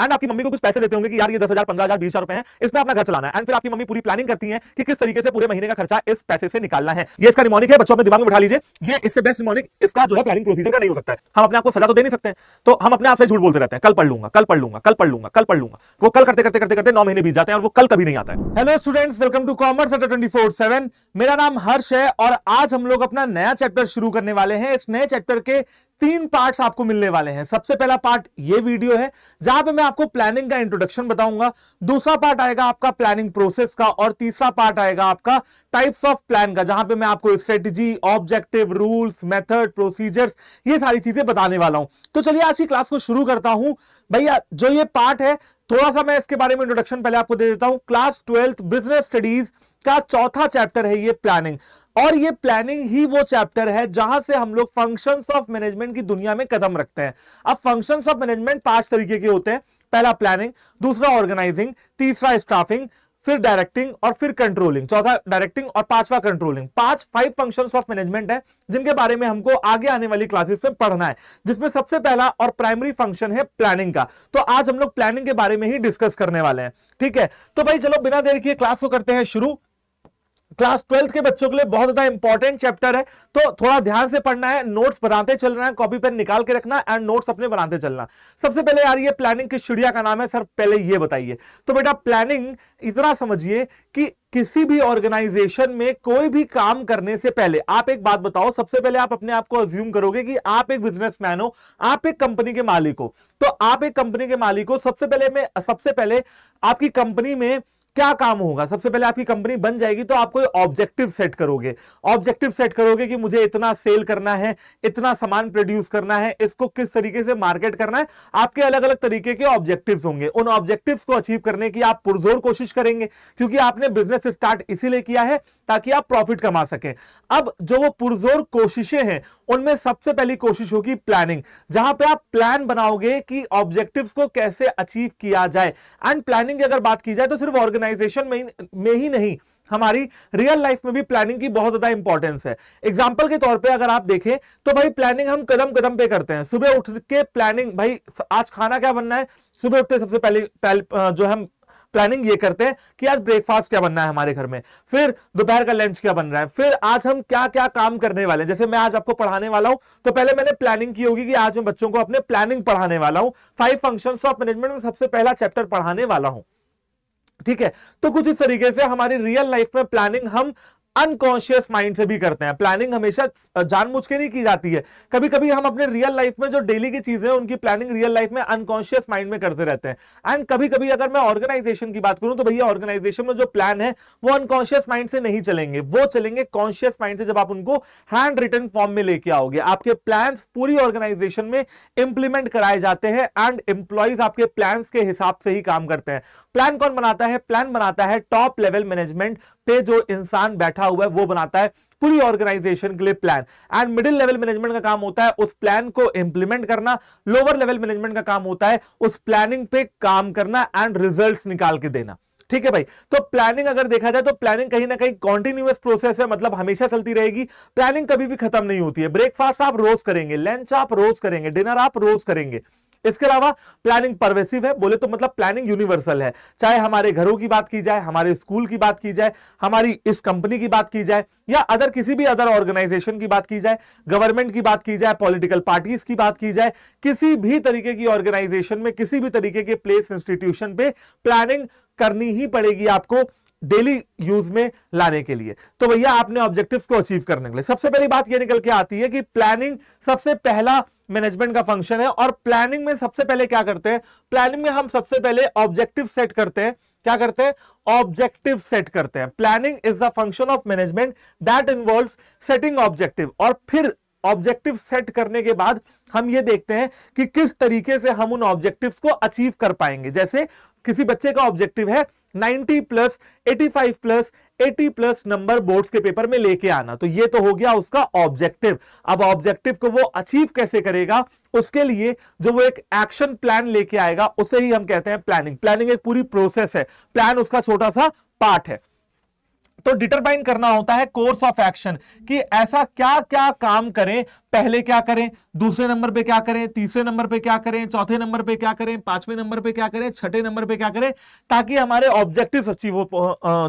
And आपकी mummy को कुछ पैसे देते होंगे कि यार ये 10,000 15,000 20,000 रुपए हैं, इसमें अपना घर चलाना है। एंड फिर आपकी मम्मी पूरी प्लानिंग करती है कि किस तरीके से पूरे महीने का खर्चा इस पैसे से निकालना है। ये इसका निमोनिक है, बच्चों अपने दिमाग में बैठा लीजिए। ये इससे बेस्ट निमोनिक इसका जो है प्लानिंग प्रोसीजर का नहीं हो सकता है। हम अपने आपको सजा तो दे नहीं सकते, तो हम अपने आप से झूठ बोलते रहते हैं, कल पढ़ लूंगा कल पढ़ लूंगा कल पढ़ लूंगा कल पढ़ लूंगा। वो कल करते करते करते करते 9 महीने बीत जाते हैं और वो कल कभी नहीं आता है। Hello students, welcome to commerce Adda 247। मेरा नाम हर्ष है और आज हम लोग अपना नया चैप्टर शुरू करने वाले हैं। इस नए चैप्टर के 3 पार्ट्स आपको मिलने वाले हैं। सबसे पहला पार्ट ये वीडियो है जहां पे मैं आपको प्लानिंग का इंट्रोडक्शन बताऊंगा, दूसरा पार्ट आएगा आपका प्लानिंग प्रोसेस का और तीसरा पार्ट आएगा आपका टाइप्स ऑफ प्लान का, जहां पे मैं आपको strategy, objective, rules, method, procedures ये सारी चीजें बताने वाला हूं। तो चलिए आज की क्लास को शुरू करता हूं। भैया जो ये पार्ट है थोड़ा सा मैं इसके बारे में इंट्रोडक्शन पहले आपको दे देता हूं। क्लास 12 बिजनेस स्टडीज का 4था चैप्टर है ये प्लानिंग, और ये प्लानिंग ही वो चैप्टर है जहां से हम लोग फंक्शंस ऑफ मैनेजमेंट की दुनिया में कदम रखते हैं। अब फंक्शंस ऑफ मैनेजमेंट 5 तरीके के होते हैं। पहला प्लानिंग, दूसरा ऑर्गेनाइजिंग, तीसरा स्टाफिंग, फिर डायरेक्टिंग और फिर कंट्रोलिंग, चौथा डायरेक्टिंग और 5वां कंट्रोलिंग। 5 फंक्शंस ऑफ मैनेजमेंट है जिनके बारे में हमको आगे आने वाली क्लासेस में पढ़ना है, जिसमें सबसे पहला और प्राइमरी फंक्शन है प्लानिंग का। तो आज हम लोग प्लानिंग के बारे में ही डिस्कस करने वाले हैं, ठीक है। तो भाई चलो बिना देर किए क्लास को करते हैं शुरू। क्लास 12 के बच्चों के लिए बहुत ज्यादा इंपॉर्टेंट चैप्टर है, तो थोड़ा ध्यान से पढ़ना है, नोट्स बनाते चलना है, कॉपी पेन निकाल के रखना एंड नोट्स अपने बनाते चलना। सबसे पहले यार ये प्लानिंग की चिड़िया का नाम है, सर पहले ये बताइए। तो बेटा प्लानिंग इतना समझिए कि किसी भी ऑर्गेनाइजेशन में कोई भी काम करने से पहले आप एक बात बताओ, सबसे पहले आप अपने आप को अज्यूम करोगे कि आप एक बिजनेसमैन हो, आप एक कंपनी के मालिक हो। तो आप एक कंपनी के मालिक हो, सबसे पहले आपकी कंपनी में क्या काम होगा? सबसे पहले आपकी कंपनी बन जाएगी तो आप कोई ऑब्जेक्टिव सेट करोगे। ऑब्जेक्टिव सेट करोगे कि मुझे इतना सेल करना है, इतना सामान प्रोड्यूस करना है, इसको किस तरीके से मार्केट करना है। आपके अलग अलग तरीके के ऑब्जेक्टिव्स होंगे, उन ऑब्जेक्टिव्स को अचीव करने की आप पुरजोर कोशिश करेंगे, क्योंकि आपने बिजनेस स्टार्ट इसीलिए किया है ताकि आप प्रॉफिट कमा सकें। अब जो वो पुरजोर कोशिशें हैं उनमें सबसे पहली कोशिश होगी प्लानिंग, जहां पे आप प्लान बनाओगे कि ऑब्जेक्टिव्स को कैसे अचीव किया जाए। एंड प्लानिंग की अगर बात की जाए तो सिर्फ ऑर्गेनाइजेशन में ही नहीं, हमारी रियल लाइफ में भी प्लानिंग की बहुत ज्यादा इंपॉर्टेंस है। एग्जाम्पल के तौर पे अगर आप देखें तो भाई प्लानिंग हम कदम कदम पे करते हैं। सुबह उठ के प्लानिंग, भाई आज खाना क्या बनना है, सुबह उठते सबसे पहले जो हम प्लानिंग ये करते हैं कि आज ब्रेकफास्ट क्या बनना है हमारे घर में, फिर दोपहर का लंच क्या बन रहा है, फिर आज हम क्या क्या काम करने वाले हैं। जैसे मैं आज आपको पढ़ाने वाला हूं तो पहले मैंने प्लानिंग की होगी कि आज मैं बच्चों को अपने प्लानिंग पढ़ाने वाला हूं। 5 फंक्शंस ऑफ मैनेजमेंट में सबसे पहला चैप्टर पढ़ाने वाला हूं, ठीक है। तो कुछ इस तरीके से हमारी रियल लाइफ में प्लानिंग हम अनकॉन्शियस माइंड से भी करते हैं। प्लानिंग हमेशा जानबूझ के नहीं की जाती है, कभी कभी हम अपने रियल लाइफ में जो डेली की चीजें हैं उनकी प्लानिंग रियल लाइफ में अनकॉन्शियस माइंड में करते रहते हैं। एंड कभी कभी अगर मैं ऑर्गेनाइजेशन की बात करूं तो भैया ऑर्गेनाइजेशन में जो प्लान है वो अनकॉन्शियस माइंड से नहीं चलेंगे, वो चलेंगे कॉन्शियस माइंड से जब आप उनको हैंड रिटन फॉर्म में लेके आओगे। आपके प्लान पूरी ऑर्गेनाइजेशन में इंप्लीमेंट कराए जाते हैं एंड एम्प्लॉइज आपके प्लान के हिसाब से ही काम करते हैं। प्लान कौन बनाता है? प्लान बनाता है टॉप लेवल मैनेजमेंट पे जो इंसान बैठा हुआ है वो बनाता है पूरी ऑर्गेनाइजेशन के लिए plan. And middle level management का काम होता है उस प्लान को इंप्लीमेंट करना, लोअर लेवल मैनेजमेंट का काम होता है उस प्लानिंग पे काम करना एंड रिजल्ट्स निकाल के देना, ठीक है भाई। तो प्लानिंग अगर देखा जाए तो प्लानिंग कहीं ना कहीं कॉन्टिन्यूअस प्रोसेस है, मतलब हमेशा चलती रहेगी। प्लानिंग कभी भी खत्म नहीं होती है। ब्रेकफास्ट आप रोज करेंगे, लंच आप रोज करेंगे, डिनर आप रोज करेंगे। इसके अलावा प्लानिंग परवेसिव है, बोले तो मतलब प्लानिंग यूनिवर्सल है। चाहे हमारे घरों की बात की जाए, हमारे स्कूल की बात की जाए, हमारी इस कंपनी की बात की जाए या अदर किसी भी अदर ऑर्गेनाइजेशन की बात की जाए, गवर्नमेंट की बात की जाए, पॉलिटिकल पार्टीज की बात की जाए, किसी भी तरीके की ऑर्गेनाइजेशन में, किसी भी तरीके के प्लेस, इंस्टीट्यूशन पे प्लानिंग करनी ही पड़ेगी आपको डेली यूज में लाने के लिए। तो भैया आपने ऑब्जेक्टिव्स को अचीव करने के लिए सबसे पहली बात यह निकल के आती है कि प्लानिंग सबसे पहला मैनेजमेंट का फंक्शन है। और प्लानिंग में सबसे पहले क्या करते हैं? प्लानिंग में हम सबसे पहले ऑब्जेक्टिव सेट करते हैं। क्या करते हैं? ऑब्जेक्टिव सेट करते हैं। Planning is the function of management that involves setting objective. और फिर ऑब्जेक्टिव सेट करने के बाद हम ये देखते हैं कि किस तरीके से हम उन ऑब्जेक्टिव्स को अचीव कर पाएंगे। जैसे किसी बच्चे का ऑब्जेक्टिव है 90+, 85+, 80+ नंबर बोर्ड्स के पेपर में लेके आना, तो ये तो हो गया उसका ऑब्जेक्टिव। अब ऑब्जेक्टिव को वो अचीव कैसे करेगा, उसके लिए जो वो एक एक्शन प्लान लेके आएगा उसे ही हम कहते हैं प्लानिंग। प्लानिंग एक पूरी प्रोसेस है, प्लान उसका छोटा सा पार्ट है। तो डिटरमाइन करना होता है कोर्स ऑफ एक्शन कि ऐसा क्या क्या काम करें, पहले क्या करें, दूसरे नंबर पे क्या करें, तीसरे नंबर पे क्या करें, चौथे नंबर पे क्या करें, पांचवें नंबर पे क्या करें, छठे नंबर पे क्या करें, ताकि हमारे ऑब्जेक्टिव्स अचीव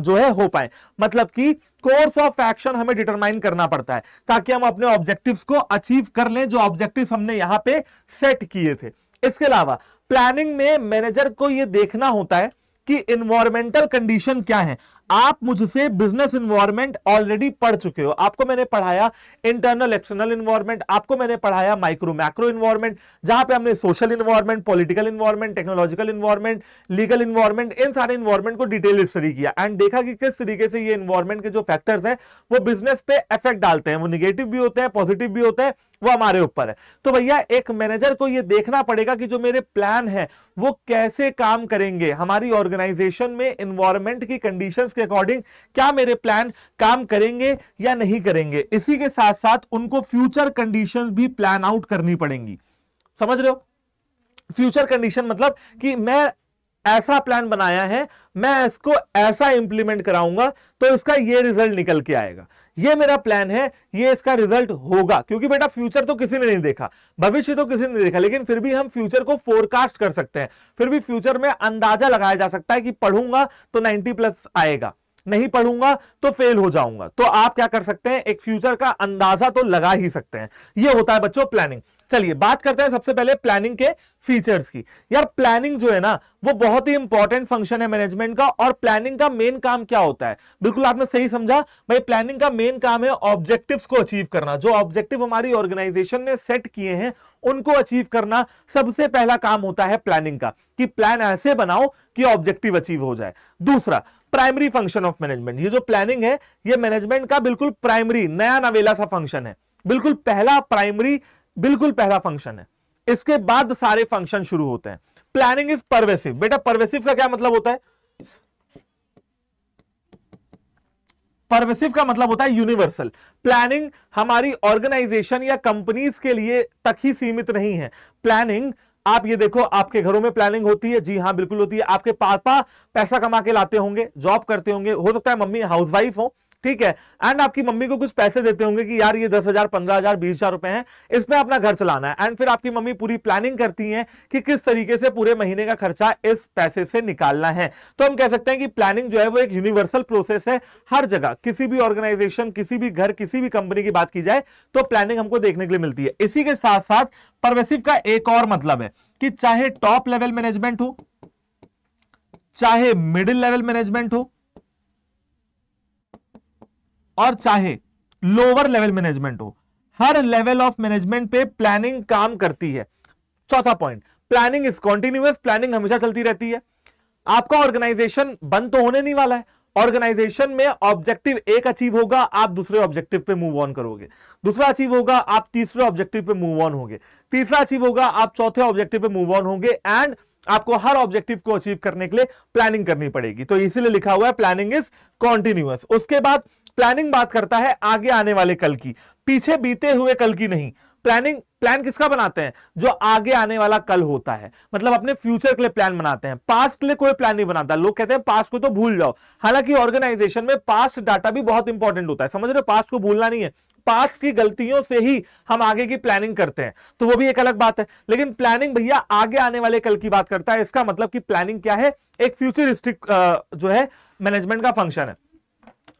जो है हो पाए। मतलब कि कोर्स ऑफ एक्शन हमें डिटरमाइन करना पड़ता है ताकि हम अपने ऑब्जेक्टिव्स को अचीव कर लें जो ऑब्जेक्टिव्स हमने यहाँ पे सेट किए थे। इसके अलावा प्लानिंग में मैनेजर को यह देखना होता है कि इन्वायरमेंटल कंडीशन क्या है। आप मुझसे बिजनेस इन्वायरमेंट ऑलरेडी पढ़ चुके हो, आपको मैंने पढ़ाया इंटरनल एक्सटर्नल इन्वायरमेंट, आपको मैंने पढ़ाया माइक्रो मैक्रो इन्वायरमेंट, जहां पे हमने social environment, political environment, technological environment, legal environment, इन सारे इन्वायरमेंट को डिटेल स्टडी किया एंड देखा कि किस तरीके से ये इन्वायरमेंट के जो फैक्टर्स हैं वो बिजनेस पे इफेक्ट डालते हैं, वो निगेटिव भी होते हैं, पॉजिटिव भी होते हैं, वो हमारे ऊपर है। तो भैया एक मैनेजर को यह देखना पड़ेगा कि जो मेरे प्लान है वो कैसे काम करेंगे, हमारी ऑर्गेनाइजेशन में इन्वायरमेंट की कंडीशंस के अकॉर्डिंग क्या मेरे प्लान काम करेंगे या नहीं करेंगे। इसी के साथ साथ उनको फ्यूचर कंडीशंस भी प्लान आउट करनी पड़ेंगी। समझ रहे हो? फ्यूचर कंडीशन मतलब कि मैं ऐसा प्लान बनाया है, मैं इसको ऐसा इंप्लीमेंट कराऊंगा तो इसका ये रिजल्ट निकल के आएगा, ये मेरा प्लान है, ये इसका रिजल्ट होगा। क्योंकि बेटा फ्यूचर तो किसी ने नहीं देखा, भविष्य तो किसी ने नहीं देखा, लेकिन फिर भी हम फ्यूचर को फोरकास्ट कर सकते हैं, फिर भी फ्यूचर में अंदाजा लगाया जा सकता है कि पढ़ूंगा तो 90+ आएगा, नहीं पढ़ूंगा तो फेल हो जाऊंगा। तो आप क्या कर सकते हैं, एक फ्यूचर का अंदाजा तो लगा ही सकते हैं। ये होता है बच्चों प्लानिंग। चलिए बात करते हैं सबसे पहले प्लानिंग के फीचर्स की। यार प्लानिंग जो है ना वो बहुत ही इंपॉर्टेंट फंक्शन है मैनेजमेंट का, और प्लानिंग का मेन काम क्या होता है? बिल्कुल आपने सही समझा भाई, प्लानिंग का मेन काम है ऑब्जेक्टिव्स को अचीव करना। जो ऑब्जेक्टिव हमारी ऑर्गेनाइजेशन ने सेट किए हैं उनको अचीव करना सबसे पहला काम होता है प्लानिंग का, कि प्लान ऐसे बनाओ कि ऑब्जेक्टिव अचीव हो जाए। दूसरा प्राइमरी फंक्शन ऑफ मैनेजमेंट, ये जो प्लानिंग है ये मैनेजमेंट का बिल्कुल प्राइमरी नया नवेला सा फंक्शन है, बिल्कुल पहला प्राइमरी, बिल्कुल पहला फंक्शन है। इसके बाद सारे फंक्शन शुरू होते हैं। Planning is pervasive. बेटा परवेसिव का क्या मतलब होता है? परवेसिव का मतलब होता है यूनिवर्सल। प्लानिंग हमारी ऑर्गेनाइजेशन या कंपनीज के लिए तक ही सीमित नहीं है। प्लानिंग आप ये देखो, आपके घरों में प्लानिंग होती है, जी हाँ बिल्कुल होती है। आपके पापा पैसा कमा के लाते होंगे, जॉब करते होंगे, हो सकता है मम्मी हाउसवाइफ हो, ठीक है, एंड आपकी मम्मी को कुछ पैसे देते होंगे कि यार ये 10,000, 15,000, 20,000 रुपए हैं, इसमें अपना घर चलाना है। एंड फिर आपकी मम्मी पूरी प्लानिंग करती है कि किस तरीके से पूरे महीने का खर्चा इस पैसे से निकालना है। तो हम कह सकते हैं कि प्लानिंग जो है वो एक यूनिवर्सल प्रोसेस है। हर जगह, किसी भी ऑर्गेनाइजेशन, किसी भी घर, किसी भी कंपनी की बात की जाए तो प्लानिंग हमको देखने के लिए मिलती है। इसी के साथ साथ परवेसिव का एक और मतलब है कि चाहे टॉप लेवल मैनेजमेंट हो, चाहे मिडिल लेवल मैनेजमेंट हो और चाहे लोअर लेवल मैनेजमेंट हो, हर लेवल ऑफ मैनेजमेंट पे प्लानिंग काम करती है। चौथा point, planning is continuous. Planning हमेशा चलती रहती है। आपका ऑर्गेनाइजेशन बंद तो होने नहीं वाला है। ऑर्गेनाइजेशन में ऑब्जेक्टिव एक अचीव होगा, आप दूसरे ऑब्जेक्टिव पे मूव ऑन करोगे, दूसरा अचीव होगा, आप तीसरे ऑब्जेक्टिव पे मूव ऑन होगे, तीसरा अचीव होगा, आप चौथे ऑब्जेक्टिव पे मूव ऑन होंगे। एंड आपको हर ऑब्जेक्टिव को अचीव करने के लिए प्लानिंग करनी पड़ेगी। तो इसीलिए लिखा हुआ है प्लानिंग इज कॉन्टिन्यूअस। उसके बाद प्लानिंग बात करता है आगे आने वाले कल की, पीछे बीते हुए कल की नहीं। प्लानिंग, प्लान किसका बनाते हैं? जो आगे आने वाला कल होता है। मतलब अपने फ्यूचर के लिए प्लान बनाते हैं, पास्ट के लिए कोई प्लान नहीं बनाता। लोग कहते हैं पास्ट को तो भूल जाओ, हालांकि ऑर्गेनाइजेशन में पास्ट डाटा भी बहुत इंपॉर्टेंट होता है, समझ रहे हो? पास्ट को भूलना नहीं है, पास्ट की गलतियों से ही हम आगे की प्लानिंग करते हैं, तो वो भी एक अलग बात है। लेकिन प्लानिंग भैया आगे आने वाले कल की बात करता है। इसका मतलब कि प्लानिंग क्या है, एक फ्यूचरिस्टिक जो है मैनेजमेंट का फंक्शन है।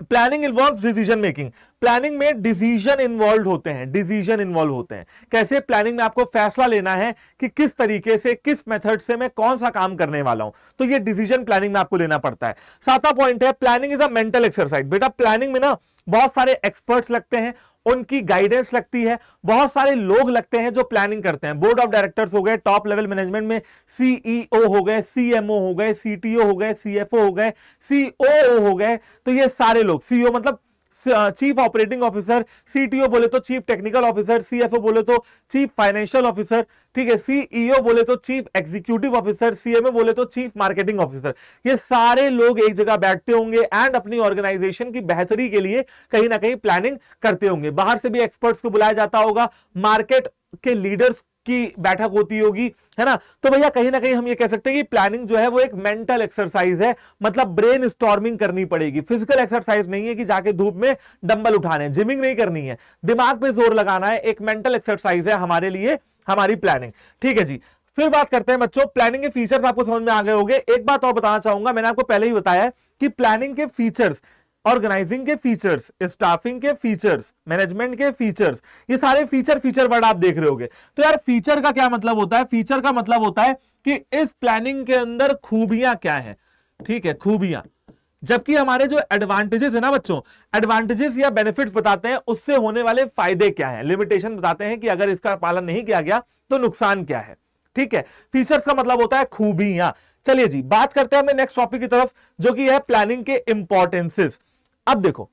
Planning involves decision making. Planning में डिसीजन इन्वॉल्व होते हैं, डिसीजन इन्वॉल्व होते हैं। कैसे? प्लानिंग में आपको फैसला लेना है कि किस तरीके से, किस मेथड से मैं कौन सा काम करने वाला हूं, तो ये डिसीजन प्लानिंग में आपको लेना पड़ता है। सातवां पॉइंट है planning is a mental exercise. बेटा प्लानिंग में ना बहुत सारे एक्सपर्ट्स लगते हैं, उनकी गाइडेंस लगती है, बहुत सारे लोग लगते हैं जो प्लानिंग करते हैं। बोर्ड ऑफ डायरेक्टर्स हो गए, टॉप लेवल मैनेजमेंट में सीईओ हो गए, सीएमओ हो गए, सीटीओ हो गए, सीएफओ हो गए, सीओओ हो गए, तो ये सारे लोग, सीईओ मतलब चीफ ऑपरेटिंग ऑफिसर, सीटीओ बोले तो चीफ टेक्निकल ऑफिसर, सीएफओ बोले तो चीफ फाइनेंशियल ऑफिसर, ठीक है, सीईओ बोले तो चीफ एग्जीक्यूटिव ऑफिसर, सीएमओ बोले तो चीफ मार्केटिंग ऑफिसर, ये सारे लोग एक जगह बैठते होंगे एंड अपनी ऑर्गेनाइजेशन की बेहतरी के लिए कहीं ना कहीं प्लानिंग करते होंगे। बाहर से भी एक्सपर्ट्स को बुलाया जाता होगा, मार्केट के लीडर्स की बैठक होती होगी, है ना। तो भैया कहीं ना कहीं हम ये कह सकते हैं कि प्लानिंग जो है वो एक मेंटल एक्सरसाइज है, मतलब ब्रेन स्टॉर्मिंग करनी पड़ेगी। फिजिकल एक्सरसाइज नहीं है कि जाके धूप में डंबल उठाने, जिमिंग नहीं करनी है, दिमाग पे जोर लगाना है, एक मेंटल एक्सरसाइज है हमारे लिए हमारी प्लानिंग। ठीक है जी, फिर बात करते हैं बच्चों प्लानिंग के फीचर्स आपको समझ में आ गए होंगे। एक बात और बताना चाहूंगा, मैंने आपको पहले ही बताया है कि प्लानिंग के फीचर्स, ऑर्गेनाइजिंग के फीचर्स, स्टाफिंग के फीचर्स, मैनेजमेंट के फीचर्स, ये सारे फीचर वर्ड आप देख रहे होंगे। तो यार फीचर का क्या मतलब होता है? फीचर का मतलब होता है कि इस प्लानिंग के अंदर खूबियां क्या है, ठीक है, खूबियां। जबकि हमारे जो एडवांटेजेस है ना बच्चों, एडवांटेजेस या बेनिफिट्स बताते हैं, उससे होने वाले फायदे क्या है, लिमिटेशन बताते हैं कि अगर इसका पालन नहीं किया गया तो नुकसान क्या है। ठीक है, फीचर्स का मतलब होता है खूबियां। चलिए जी, बात करते हैं हमें नेक्स्ट टॉपिक की तरफ, जो कि है प्लानिंग के इंपॉर्टेंसेस। अब देखो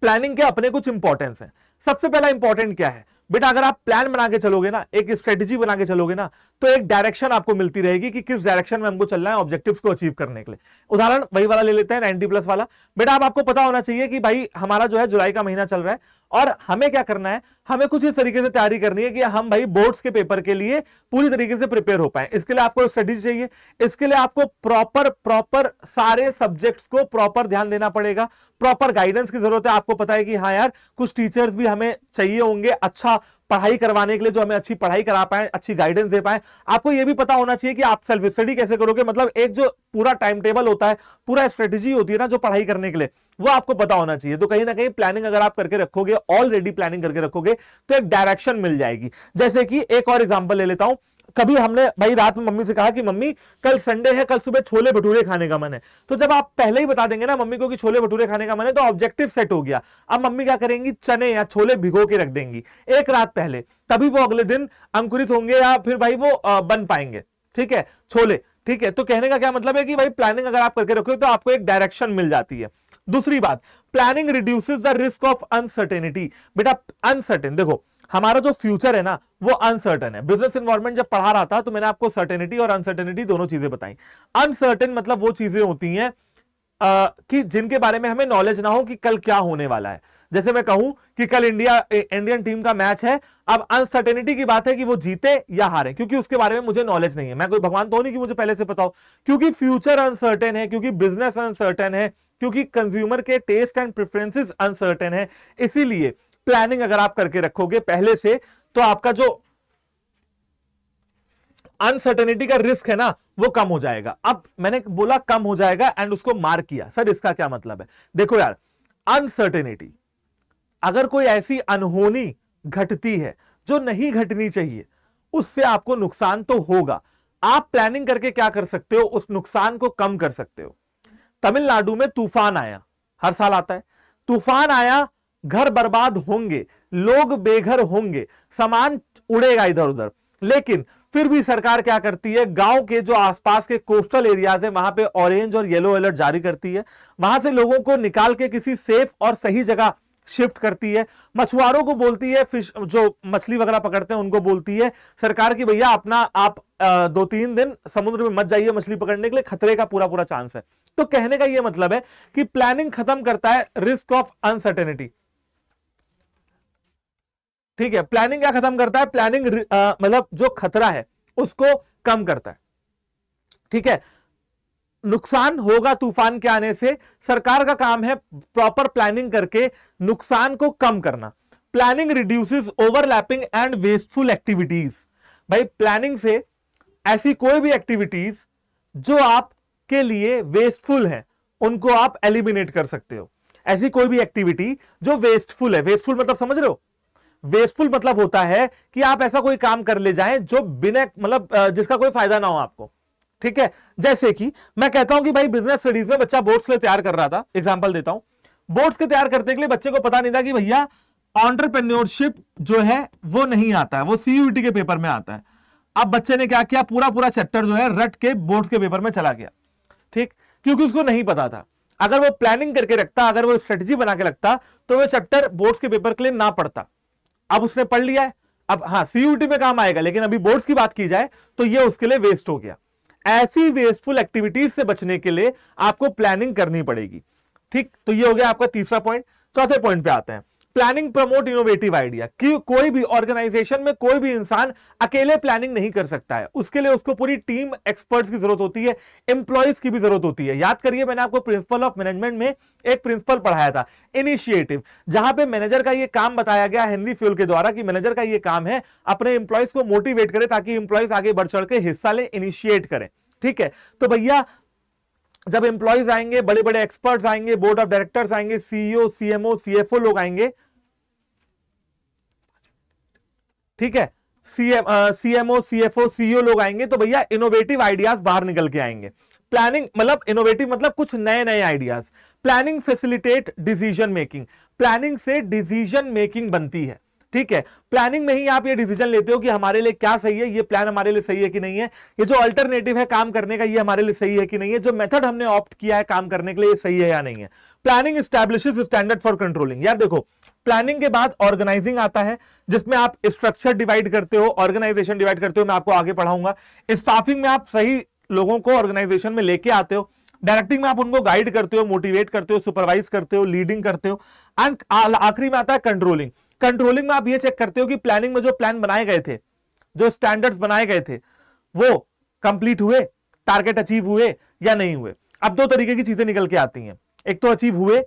प्लानिंग के अपने कुछ इंपॉर्टेंस हैं। सबसे पहला इंपॉर्टेंट क्या है बेटा? अगर आप प्लान बना के चलोगे ना, एक स्ट्रेटेजी बना के चलोगे ना, तो एक डायरेक्शन आपको मिलती रहेगी कि किस डायरेक्शन में हमको चलना है ऑब्जेक्टिव्स को अचीव करने के लिए। उदाहरण वही वाला ले लेते हैं 90+ वाला। बेटा आपको पता होना चाहिए कि भाई हमारा जो है जुलाई का महीना चल रहा है और हमें क्या करना है, हमें कुछ इस तरीके से तैयारी करनी है कि हम भाई बोर्ड्स के पेपर के लिए पूरी तरीके से प्रिपेयर हो पाए। इसके लिए आपको स्ट्रेटेजी चाहिए, इसके लिए आपको प्रॉपर सारे सब्जेक्ट्स को प्रॉपर ध्यान देना पड़ेगा, प्रॉपर गाइडेंस की जरूरत है। आपको पता है कि हाँ यार कुछ टीचर्स भी हमें चाहिए होंगे अच्छा पढ़ाई करवाने के लिए, जो हमें अच्छी पढ़ाई करा पाए, अच्छी गाइडेंस दे पाए। आपको यह भी पता होना चाहिए कि आप सेल्फ स्टडी कैसे करोगे, मतलब एक जो पूरा टाइम टेबल होता है, पूरा स्ट्रेटेजी होती है ना जो पढ़ाई करने के लिए, वो आपको पता होना चाहिए। तो कहीं ना कहीं प्लानिंग अगर आप करके रखोगे, ऑलरेडी प्लानिंग करके रखोगे, तो एक डायरेक्शन मिल जाएगी। जैसे कि एक और एग्जाम्पल ले लेता हूं, कभी हमने भाई रात में मम्मी से कहा कि मम्मी कल संडे है, कल सुबह छोले भटूरे खाने का मन है। तो जब आप पहले ही बता देंगे ना मम्मी को कि छोले भटूरे खाने का मन है, तो ऑब्जेक्टिव सेट हो गया। अब मम्मी क्या करेंगी, चने या छोले भिगो के रख देंगी एक रात पहले, तभी वो अगले दिन अंकुरित होंगे या फिर भाई वो बन पाएंगे। ठीक है, छोले। ठीक है, तो कहने का क्या मतलब है कि भाई प्लानिंग अगर आप करके रखोगे तो आपको एक डायरेक्शन मिल जाती है। दूसरी बात, planning reduces the risk of uncertainty. बेटा अनसर्टेन, देखो हमारा जो फ्यूचर है ना वो अनसर्टेन है। बिजनेस एनवायरमेंट जब पढ़ा रहा था तो मैंने आपको सर्टेनिटी और अनसर्टेनिटी दोनों चीजें बताई। अनसर्टेन मतलब वो चीजें होती हैं कि जिनके बारे में हमें नॉलेज ना हो कि कल क्या होने वाला है। जैसे मैं कहूं कि कल इंडियन टीम का मैच है, अब अनसर्टेनिटी की बात है कि वो जीते या हारे, क्योंकि उसके बारे में मुझे नॉलेज नहीं है। मैं कोई भगवान तो नहीं कि मुझे पहले से पता हो, क्योंकि फ्यूचर अनसर्टेन है, क्योंकि बिजनेस अनसर्टेन है, क्योंकि कंज्यूमर के टेस्ट एंड प्रेफरेंसेस अनसर्टेन है। इसीलिए प्लानिंग अगर आप करके रखोगे पहले से, तो आपका जो अनसर्टेनिटी का रिस्क है ना वो कम हो जाएगा। अब मैंने बोला कम हो जाएगा एंड उसको मार्क किया, सर इसका क्या मतलब है? देखो यार, अनसर्टेनिटी अगर कोई ऐसी अनहोनी घटती है जो नहीं घटनी चाहिए, उससे आपको नुकसान तो होगा। आप प्लानिंग करके क्या कर सकते हो, उस नुकसान को कम कर सकते हो। तमिलनाडु में तूफान आया, हर साल आता है, तूफान आया, घर बर्बाद होंगे, लोग बेघर होंगे, सामान उड़ेगा इधर उधर, लेकिन फिर भी सरकार क्या करती है, गांव के जो आसपास के कोस्टल एरियाज है वहां पे ऑरेंज और येलो अलर्ट जारी करती है, वहां से लोगों को निकाल के किसी सेफ और सही जगह शिफ्ट करती है, मछुआरों को बोलती है, फिश जो मछली वगैरह पकड़ते हैं उनको बोलती है सरकार की भैया अपना आप 2-3 दिन समुद्र में मत जाइए मछली पकड़ने के लिए, खतरे का पूरा चांस है। तो कहने का यह मतलब है कि प्लानिंग खत्म करता है रिस्क ऑफ अनसर्टेनिटी। ठीक है, प्लानिंग क्या खत्म करता है, प्लानिंग मतलब जो खतरा है उसको कम करता है। ठीक है, नुकसान होगा तूफान के आने से, सरकार का काम है प्रॉपर प्लानिंग करके नुकसान को कम करना। Planning reduces overlapping and wasteful activities. भाई प्लानिंग से ऐसी कोई भी एक्टिविटीज जो आपके लिए वेस्टफुल है उनको आप एलिमिनेट कर सकते हो। ऐसी कोई भी एक्टिविटी जो वेस्टफुल है, वेस्टफुल मतलब समझ रहे हो, वेस्टफुल मतलब होता है कि आप ऐसा कोई काम कर ले जाएं जो बिना मतलब जिसका कोई फायदा ना हो आपको। ठीक है, जैसे कि मैं कहता हूं कि भाई बिजनेस स्टडीज में बच्चा बोर्ड्स के लिए तैयार कर रहा था, एग्जांपल देता हूं, बोर्ड्स के तैयार करने के लिए बच्चे को पता नहीं था कि भैया एंटरप्रेन्योरशिप जो है वो नहीं आता है, वो CUET के पेपर में आता है। अब बच्चे ने क्या किया, पूरा चैप्टर जो है रट के बोर्ड्स के पेपर में चला गया। ठीक, क्योंकि उसको नहीं पता था। अगर वो प्लानिंग करके रखता, अगर वो स्ट्रेटजी बना के रखता, तो वो चैप्टर बोर्ड्स के पेपर के लिए ना पढ़ता। अब उसने पढ़ लिया है, अब हाँ CUET में काम आएगा, लेकिन अभी बोर्ड्स की बात की जाए तो ये उसके लिए वेस्ट हो गया। ऐसी वेस्टफुल एक्टिविटीज से बचने के लिए आपको प्लानिंग करनी पड़ेगी। ठीक, तो ये हो गया आपका तीसरा पॉइंट। चौथे पॉइंट पे आते हैं, प्लानिंग प्रमोट इनोवेटिव आइडिया कि कोई भी ऑर्गेनाइजेशन में कोई भी इंसान अकेले प्लानिंग नहीं कर सकता है, उसके लिए उसको पूरी टीम एक्सपर्ट्स की जरूरत होती है, एम्प्लॉइज की भी जरूरत होती है। याद करिए मैंने आपको प्रिंसिपल ऑफ मैनेजमेंट में एक प्रिंसिपल पढ़ाया था इनिशिएटिव, जहां पे मैनेजर का यह काम बताया गया हेनरी फ्यूल के द्वारा कि मैनेजर का यह काम है अपने एम्प्लॉइज को मोटिवेट करे ताकि एम्प्लॉइज आगे बढ़ चढ़ के हिस्सा ले, इनिशिएट करें। ठीक है, तो भैया जब एम्प्लॉइज आएंगे, बड़े बड़े एक्सपर्ट्स आएंगे, बोर्ड ऑफ डायरेक्टर्स आएंगे, सीईओ सीएमओ सीएफओ लोग आएंगे, ठीक है, सीएमओ सीएफओ सीईओ लोग आएंगे, तो भैया इनोवेटिव आइडियाज बाहर निकल के आएंगे। प्लानिंग मतलब इनोवेटिव मतलब कुछ नए नए ideas. Planning facilitate decision making, planning से डिसीजन मेकिंग बनती है। ठीक है, प्लानिंग में ही आप ये डिसीजन लेते हो कि हमारे लिए क्या सही है, ये प्लान हमारे लिए सही है कि नहीं है, ये जो अल्टरनेटिव है काम करने का ये हमारे लिए सही है कि नहीं है, जो मेथड हमने ऑप्ट किया है काम करने के लिए ये सही है या नहीं है। Planning establishes standard for controlling. यार देखो, प्लानिंग के बाद ऑर्गेनाइजिंग आता है जिसमें आप स्ट्रक्चर डिवाइड करते हो, ऑर्गेनाइजेशन डिवाइड करते हो, मैं आपको आगे पढ़ाऊंगा। स्टाफिंग में आप सही लोगों को ऑर्गेनाइजेशन में लेके आते हो, डायरेक्टिंग में आप उनको गाइड करते हो, मोटिवेट करते हो, सुपरवाइज करते हो, लीडिंग करते हो, एंड आखिरी में आता है कंट्रोलिंग। कंट्रोलिंग में आप ये चेक करते हो कि प्लानिंग में जो प्लान बनाए गए थे, जो स्टैंडर्ड्स बनाए गए थे, वो कंप्लीट हुए, टारगेट अचीव हुए या नहीं हुए। अब दो तरीके की चीजें निकल के आती हैं, एक तो अचीव हुए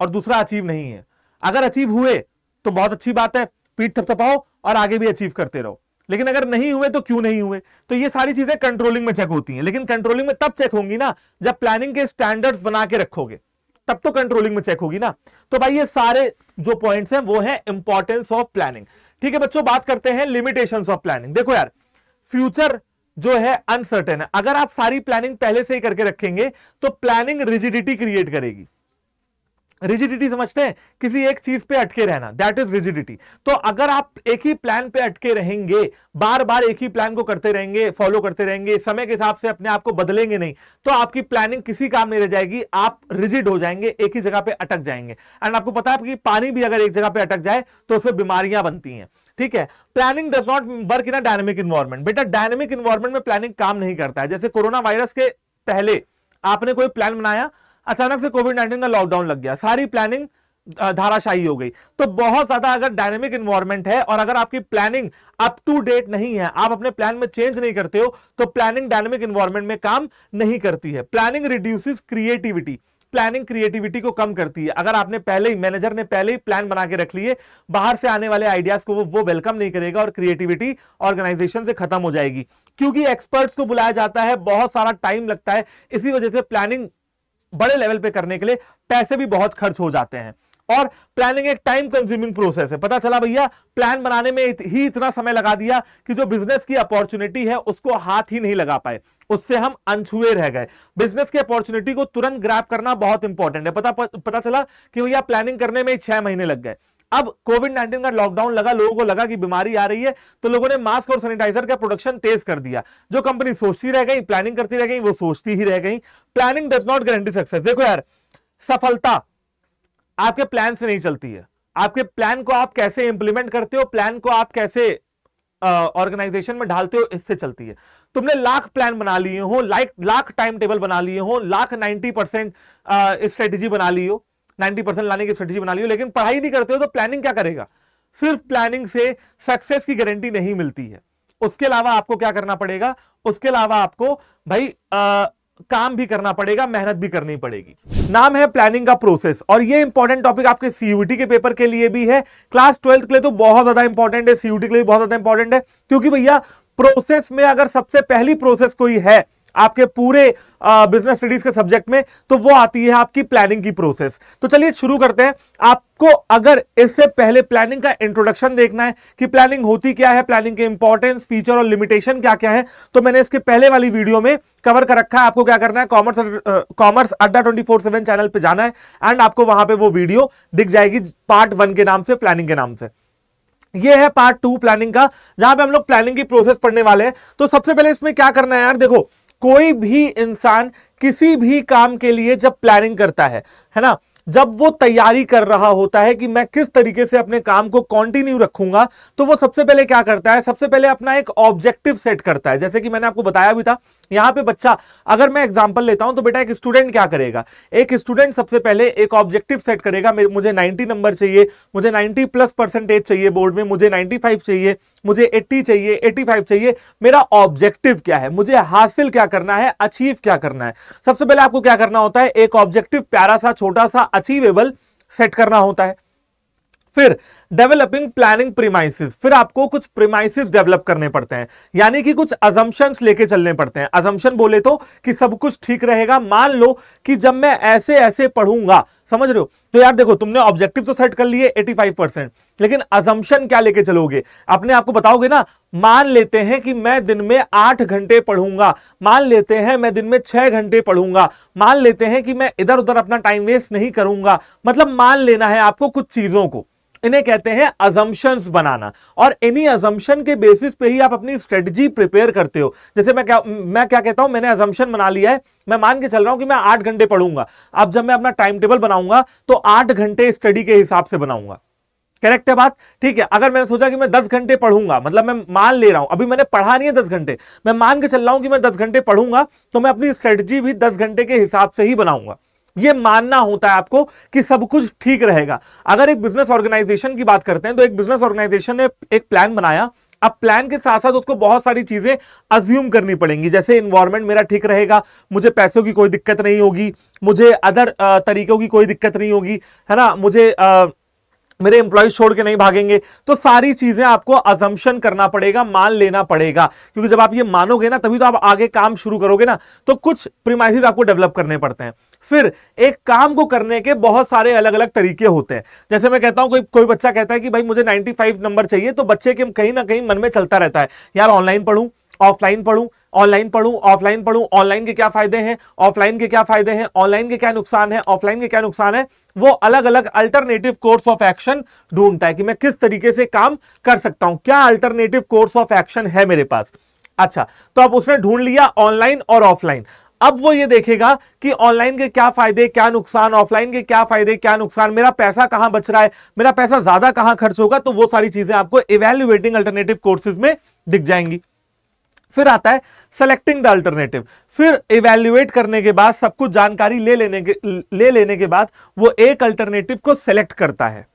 और दूसरा अचीव नहीं है। अगर अचीव हुए तो बहुत अच्छी बात है, पीठ थपथपाओ और आगे भी अचीव करते रहो, लेकिन अगर नहीं हुए तो क्यों नहीं हुए। तो ये सारी चीजें कंट्रोलिंग में चेक होती हैं, लेकिन कंट्रोलिंग में तब चेक होंगी ना जब प्लानिंग के स्टैंडर्ड्स बना के रखोगे, तब तो कंट्रोलिंग में चेक होगी ना। तो भाई ये सारे जो पॉइंट्स हैं वो है इंपॉर्टेंस ऑफ प्लानिंग। ठीक है बच्चों, बात करते हैं लिमिटेशंस ऑफ प्लानिंग। देखो यार, फ्यूचर जो है अनसर्टेन है, अगर आप सारी प्लानिंग पहले से ही करके रखेंगे तो प्लानिंग रिजिडिटी क्रिएट करेगी। रिजिडिटी समझते हैं, किसी एक चीज पे अटके रहना, दैट इज रिजिडिटी। तो अगर आप एक ही प्लान पे अटके रहेंगे, बार बार एक ही प्लान को करते रहेंगे, फॉलो करते रहेंगे, समय के हिसाब से अपने आप को बदलेंगे नहीं, तो आपकी प्लानिंग किसी काम नहीं रह जाएगी, आप रिजिड हो जाएंगे, एक ही जगह पे अटक जाएंगे। एंड आपको पता है कि पानी भी अगर एक जगह पे अटक जाए तो उसमें बीमारियां बनती हैं। ठीक है, planning does not work in a dynamic environment. बेटा डायनेमिक इन्वायरमेंट में प्लानिंग काम नहीं करता है। जैसे कोरोना वायरस के पहले आपने कोई प्लान बनाया, अचानक से कोविड-19 का लॉकडाउन लग गया, सारी प्लानिंग धाराशाही हो गई। तो बहुत ज्यादा अगर डायनेमिक एनवायरनमेंट है और अगर आपकी प्लानिंग अप टू डेट नहीं है, आप अपने प्लान में चेंज नहीं करते हो, तो प्लानिंग डायनेमिक एनवायरनमेंट में काम नहीं करती है। Planning reduces creativity, planning creativity को कम करती है। अगर आपने पहले ही, मैनेजर ने पहले ही प्लान बना के रख लिए, बाहर से आने वाले आइडियाज को वो वेलकम नहीं करेगा और क्रिएटिविटी ऑर्गेनाइजेशन से खत्म हो जाएगी। क्योंकि एक्सपर्ट्स को बुलाया जाता है, बहुत सारा टाइम लगता है, इसी वजह से प्लानिंग बड़े लेवल पे करने के लिए पैसे भी बहुत खर्च हो जाते हैं। और प्लानिंग एक टाइम कंज्यूमिंग प्रोसेस है। पता चला भैया प्लान बनाने में ही इतना समय लगा दिया कि जो बिजनेस की अपॉर्चुनिटी है उसको हाथ ही नहीं लगा पाए, उससे हम अनछुए रह गए। बिजनेस की अपॉर्चुनिटी को तुरंत ग्रैब करना बहुत इंपॉर्टेंट है। पता चला कि भैया प्लानिंग करने में 6 महीने लग गए। अब कोविड-19 का लॉकडाउन लगा, लोगों को लगा कि बीमारी आ रही है, तो लोगों ने मास्क और सैनिटाइजर का प्रोडक्शन तेज कर दिया। जो कंपनी सोचती रह गई, प्लानिंग करती रह गई, वो सोचती ही रह गई। Planning does not guarantee success. देखो यार, सफलता आपके प्लान से नहीं चलती है, आपके प्लान को आप कैसे इंप्लीमेंट करते हो, प्लान को आप कैसे ऑर्गेनाइजेशन में ढालते हो, इससे चलती है। तुमने लाख प्लान बना लिए हो, लाख टाइम टेबल बना लिए हो, लाख 90% स्ट्रेटेजी बना ली हो, 90% लाने की स्ट्रेटेजी बना ली हो, लेकिन पढ़ाई नहीं करते हो तो प्लानिंग क्या करेगा। सिर्फ प्लानिंग से सक्सेस की गारंटी नहीं मिलती है। उसके अलावा आपको क्या करना पड़ेगा, उसके अलावा आपको भाई काम भी करना पड़ेगा, मेहनत भी करनी पड़ेगी। नाम है प्लानिंग का प्रोसेस, और ये इंपॉर्टेंट टॉपिक आपके सीयूटी के पेपर के लिए भी है, क्लास 12th के लिए तो बहुत ज्यादा इंपॉर्टेंट है, सीयूटी के लिए बहुत ज्यादा इंपॉर्टेंट है। क्योंकि भैया प्रोसेस में अगर सबसे पहली प्रोसेस कोई है आपके पूरे बिजनेस स्टडीज के सब्जेक्ट में, तो वो आती है आपकी प्लानिंग की प्रोसेस। तो चलिए शुरू करते हैं। आपको अगर इससे पहले प्लानिंग का इंट्रोडक्शन देखना है कि प्लानिंग होती क्या है, प्लानिंग के इंपॉर्टेंस, फीचर और लिमिटेशन क्या क्या है, तो मैंने इसके पहले वाली वीडियो में कवर कर रखा है। आपको क्या करना है, कॉमर्स अड्डा 24/7 चैनल पर जाना है एंड आपको वहां पर वो वीडियो दिख जाएगी पार्ट 1 के नाम से, प्लानिंग के नाम से। ये है पार्ट 2 प्लानिंग का, जहां पे हम लोग प्लानिंग की प्रोसेस पढ़ने वाले हैं। तो सबसे पहले इसमें क्या करना है यार, देखो कोई भी इंसान किसी भी काम के लिए जब प्लानिंग करता है ना, जब वो तैयारी कर रहा होता है कि मैं किस तरीके से अपने काम को कंटिन्यू रखूंगा, तो वो सबसे पहले क्या करता है, सबसे पहले अपना एक ऑब्जेक्टिव सेट करता है। जैसे कि मैंने आपको बताया भी था, यहाँ पे बच्चा, अगर मैं एग्जांपल लेता हूं तो बेटा एक स्टूडेंट क्या करेगा, एक स्टूडेंट सबसे पहले एक ऑब्जेक्टिव सेट करेगा, मुझे 90 नंबर चाहिए, मुझे 90+ % चाहिए बोर्ड में, मुझे 95 चाहिए, मुझे 80 चाहिए, 85 चाहिए। मेरा ऑब्जेक्टिव क्या है, मुझे हासिल क्या करना है, अचीव क्या करना है। सबसे पहले आपको क्या करना होता है, एक ऑब्जेक्टिव प्यारा सा छोटा सा अचीवेबल सेट करना होता है। फिर डेवलपिंग प्लानिंग प्रीमाइसेस, फिर आपको कुछ प्रीमाइसेस डेवलप करने पड़ते हैं, यानी कि कुछ अजम्पशंस लेके चलने पड़ते हैं। अजम्पशन बोले तो कि सब कुछ ठीक रहेगा, मान लो कि जब मैं ऐसे ऐसे पढ़ूंगा, समझ रहे हो। तो यार देखो, तुमने ऑब्जेक्टिव तो सेट कर लिए 85%, लेकिन अजम्पशन क्या लेके चलोगे, अपने आपको बताओगे ना, मान लेते हैं कि मैं दिन में 8 घंटे पढ़ूंगा, मान लेते हैं मैं दिन में 6 घंटे पढ़ूंगा, मान लेते हैं कि मैं इधर उधर अपना टाइम वेस्ट नहीं करूंगा। मतलब मान लेना है आपको कुछ चीजों को, इन्हें कहते हैं अजम्पशंस बनाना, और इन्हीं अजम्पशन के बेसिस पे ही आप अपनी स्ट्रेटजी प्रिपेयर करते हो। जैसे मैं क्या कहता हूं, मैंने अजम्पशन बना लिया है, मैं मान के चल रहा हूं कि मैं 8 घंटे पढ़ूंगा। अब जब मैं अपना टाइम टेबल बनाऊंगा तो 8 घंटे स्टडी के हिसाब से बनाऊंगा, करेक्ट है बात, ठीक है। अगर मैंने सोचा कि मैं 10 घंटे पढ़ूंगा, मतलब मैं मान ले रहा हूं, अभी मैंने पढ़ा नहीं है 10 घंटे, मैं मान के चल रहा हूं कि मैं 10 घंटे पढ़ूंगा, तो मैं अपनी स्ट्रेटजी भी 10 घंटे के हिसाब से ही बनाऊंगा। ये मानना होता है आपको कि सब कुछ ठीक रहेगा। अगर एक बिजनेस ऑर्गेनाइजेशन की बात करते हैं, तो एक बिजनेस ऑर्गेनाइजेशन ने एक प्लान बनाया, अब प्लान के साथ साथ उसको बहुत सारी चीजें अज्यूम करनी पड़ेंगी, जैसे इन्वायरमेंट मेरा ठीक रहेगा, मुझे पैसों की कोई दिक्कत नहीं होगी, मुझे अदर तरीकों की कोई दिक्कत नहीं होगी, है ना, मुझे मेरे एम्प्लॉयज छोड़ के नहीं भागेंगे। तो सारी चीजें आपको अजम्पशन करना पड़ेगा, मान लेना पड़ेगा, क्योंकि जब आप ये मानोगे ना, तभी तो आप आगे काम शुरू करोगे ना। तो कुछ प्रीमाइसेस आपको डेवलप करने पड़ते हैं। फिर एक काम को करने के बहुत सारे अलग अलग तरीके होते हैं। जैसे मैं कहता हूँ, कोई बच्चा कहता है कि भाई मुझे 95 नंबर चाहिए, तो बच्चे के कहीं ना कहीं मन में चलता रहता है, यार ऑनलाइन पढ़ूँ, ऑफलाइन पढ़ूँ, ऑनलाइन पढ़ूं, ऑफलाइन पढ़ूं, ऑनलाइन के क्या फायदे हैं, ऑफलाइन के क्या फायदे हैं, ऑनलाइन के क्या नुकसान है, ऑफलाइन के क्या नुकसान है। वो अलग अलग अल्टरनेटिव कोर्स ऑफ एक्शन ढूंढता है कि मैं किस तरीके से काम कर सकता हूं, क्या अल्टरनेटिव कोर्स ऑफ एक्शन है मेरे पास। अच्छा, तो अब उसने ढूंढ लिया ऑनलाइन और ऑफलाइन। अब वो ये देखेगा कि ऑनलाइन के क्या फायदे क्या नुकसान, ऑफलाइन के क्या फायदे क्या नुकसान, मेरा पैसा कहां बच रहा है, मेरा पैसा ज्यादा कहां खर्च होगा। तो वो सारी चीजें आपको इवैल्यूएटिंग अल्टरनेटिव कोर्सेज में दिख जाएंगी। फिर आता है सेलेक्टिंग द अल्टरनेटिव। फिर इवेल्युएट करने के बाद, सब कुछ जानकारी ले लेने के बाद, वो एक अल्टरनेटिव को सेलेक्ट करता है।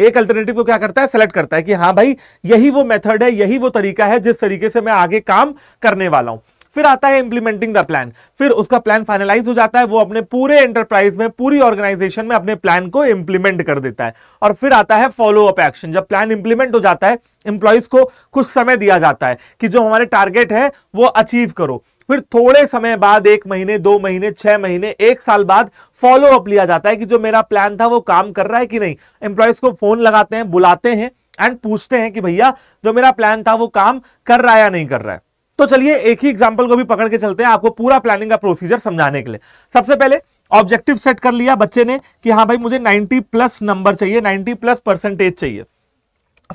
एक अल्टरनेटिव को क्या करता है, सेलेक्ट करता है कि हाँ भाई, यही वो मेथड है, यही वो तरीका है जिस तरीके से मैं आगे काम करने वाला हूं। फिर आता है इंप्लीमेंटिंग द प्लान। फिर उसका प्लान फाइनलाइज हो जाता है, वो अपने पूरे एंटरप्राइज में, पूरी ऑर्गेनाइजेशन में अपने प्लान को इंप्लीमेंट कर देता है। और फिर आता है फॉलो अप एक्शन। जब प्लान इंप्लीमेंट हो जाता है, एम्प्लॉइज को कुछ समय दिया जाता है कि जो हमारे टारगेट है वो अचीव करो। फिर थोड़े समय बाद, 1 महीने, 2 महीने, 6 महीने, 1 साल बाद फॉलो अप लिया जाता है कि जो मेरा प्लान था वो काम कर रहा है कि नहीं। एम्प्लॉइज को फोन लगाते हैं, बुलाते हैं एंड पूछते हैं कि भैया जो मेरा प्लान था वो काम कर रहा है या नहीं कर रहा है। तो चलिए एक ही एग्जांपल को भी पकड़ के चलते हैं आपको पूरा प्लानिंग का प्रोसीजर समझाने के लिए। सबसे पहले ऑब्जेक्टिव सेट कर लिया बच्चे ने कि हाँ भाई मुझे 90+ नंबर चाहिए, 90+ % चाहिए।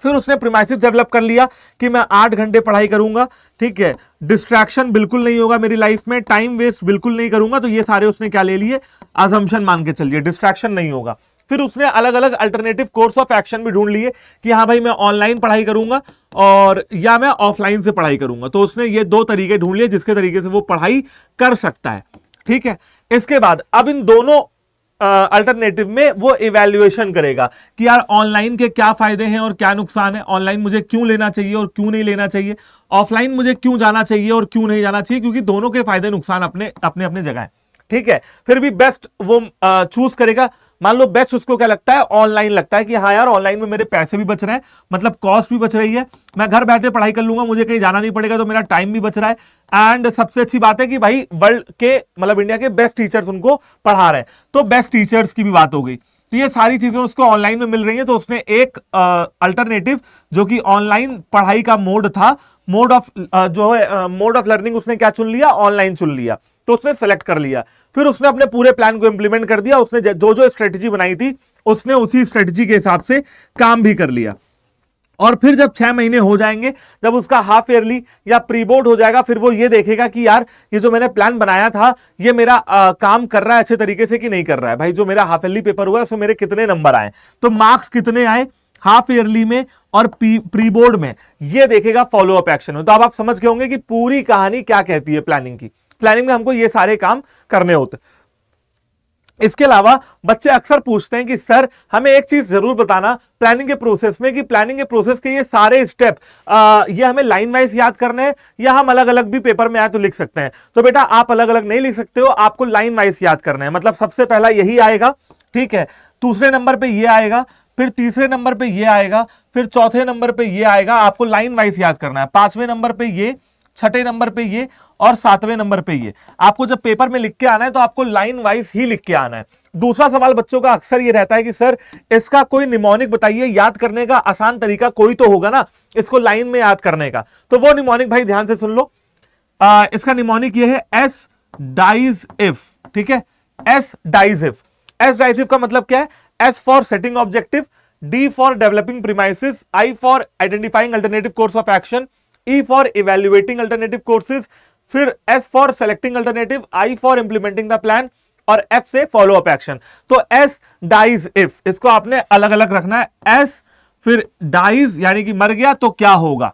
फिर उसने प्रीमाइसेस डेवलप कर लिया कि मैं 8 घंटे पढ़ाई करूंगा, ठीक है, डिस्ट्रैक्शन बिल्कुल नहीं होगा मेरी लाइफ में, टाइम वेस्ट बिल्कुल नहीं करूंगा। तो ये सारे उसने क्या ले लिए, अजम्पशन मान के चलिए, डिस्ट्रैक्शन नहीं होगा। फिर उसने अलग अलग अल्टरनेटिव कोर्स ऑफ एक्शन भी ढूंढ लिए कि हाँ भाई मैं ऑनलाइन पढ़ाई करूंगा और या मैं ऑफलाइन से पढ़ाई करूंगा। तो उसने ये 2 तरीके ढूंढ लिए जिसके तरीके से वो पढ़ाई कर सकता है, ठीक है। इसके बाद अब इन दोनों अल्टरनेटिव में वो इवैल्यूएशन करेगा कि यार ऑनलाइन के क्या फायदे हैं और क्या नुकसान है, ऑनलाइन मुझे क्यों लेना चाहिए और क्यों नहीं लेना चाहिए, ऑफलाइन मुझे क्यों जाना चाहिए और क्यों नहीं जाना चाहिए, क्योंकि दोनों के फायदे नुकसान अपने अपने अपने जगह है, ठीक है। फिर भी बेस्ट वो चूज करेगा। मान लो बेस्ट उसको क्या लगता है, ऑनलाइन लगता है कि हाँ यार ऑनलाइन में मेरे पैसे भी बच रहे हैं, मतलब कॉस्ट भी बच रही है, मैं घर बैठे पढ़ाई कर लूंगा, मुझे कहीं जाना नहीं पड़ेगा, तो मेरा टाइम भी बच रहा है। एंड सबसे अच्छी बात है कि भाई वर्ल्ड के मतलब इंडिया के बेस्ट टीचर्स उनको पढ़ा रहे हैं, तो बेस्ट टीचर्स की भी बात हो गई। तो ये सारी चीजें उसको ऑनलाइन में मिल रही है। तो उसने एक अल्टरनेटिव जो कि ऑनलाइन पढ़ाई का मोड था, मोड ऑफ लर्निंग, उसने क्या चुन लिया, ऑनलाइन चुन लिया। तो उसने सेलेक्ट कर लिया। फिर उसने अपने पूरे प्लान को इंप्लीमेंट कर दिया, उसने जो जो स्ट्रेटजी बनाई थी उसने उसी स्ट्रेटजी के हिसाब से काम भी कर लिया। और फिर जब 6 महीने हो जाएंगे, जब उसका हाफ ईयरली या प्री बोर्ड हो जाएगा, फिर वो ये देखेगा कि यार ये जो मैंने प्लान बनाया था ये मेरा काम कर रहा है अच्छे तरीके से कि नहीं कर रहा है। भाई जो मेरा हाफ ईयरली पेपर हुआ उसमें मेरे कितने नंबर आए, तो मार्क्स कितने आए हाफ ईयरली में और प्री बोर्ड में, ये देखेगा फॉलोअप एक्शन में। तो अब आप समझ गए होंगे कि पूरी कहानी क्या कहती है प्लानिंग की। प्लानिंग में हमको ये सारे काम करने होते। इसके अलावा बच्चे अक्सर पूछते हैं कि सर हमें एक चीज जरूर बताना प्लानिंग के प्रोसेस में, कि प्लानिंग के प्रोसेस के ये सारे स्टेप ये हमें लाइन वाइज याद करने हैं या हम अलग अलग भी पेपर में आए तो लिख सकते हैं। तो बेटा आप अलग अलग नहीं लिख सकते हो, आपको लाइन वाइज याद करना है। मतलब सबसे पहला यही आएगा, ठीक है, दूसरे नंबर पर ये आएगा, फिर तीसरे नंबर पर ये आएगा, फिर चौथे नंबर पर ये आएगा, आपको लाइन वाइज याद करना है। पांचवें नंबर पर ये, छठे नंबर पे ये और सातवें नंबर पे ये। आपको जब पेपर में लिख के आना है तो आपको लाइन वाइज ही लिख के आना है। दूसरा सवाल बच्चों का अक्सर ये रहता है कि सर इसका कोई निमोनिक बताइए, याद करने का आसान तरीका कोई तो होगा ना इसको लाइन में याद करने का। तो वो निमोनिक भाई ध्यान से सुन लो। इसका निमोनिक ये है एस डाइज इफ, ठीक है, S dies if. S dies if का मतलब क्या है? S for setting objective, D for developing premises, I for identifying alternative course of action, E for evaluating alternative courses, फिर S for selecting alternative, I for implementing the plan और F से follow up action। तो S dies if, इसको आपने अलग अलग रखना है। S फिर dies यानी कि मर गया तो क्या होगा,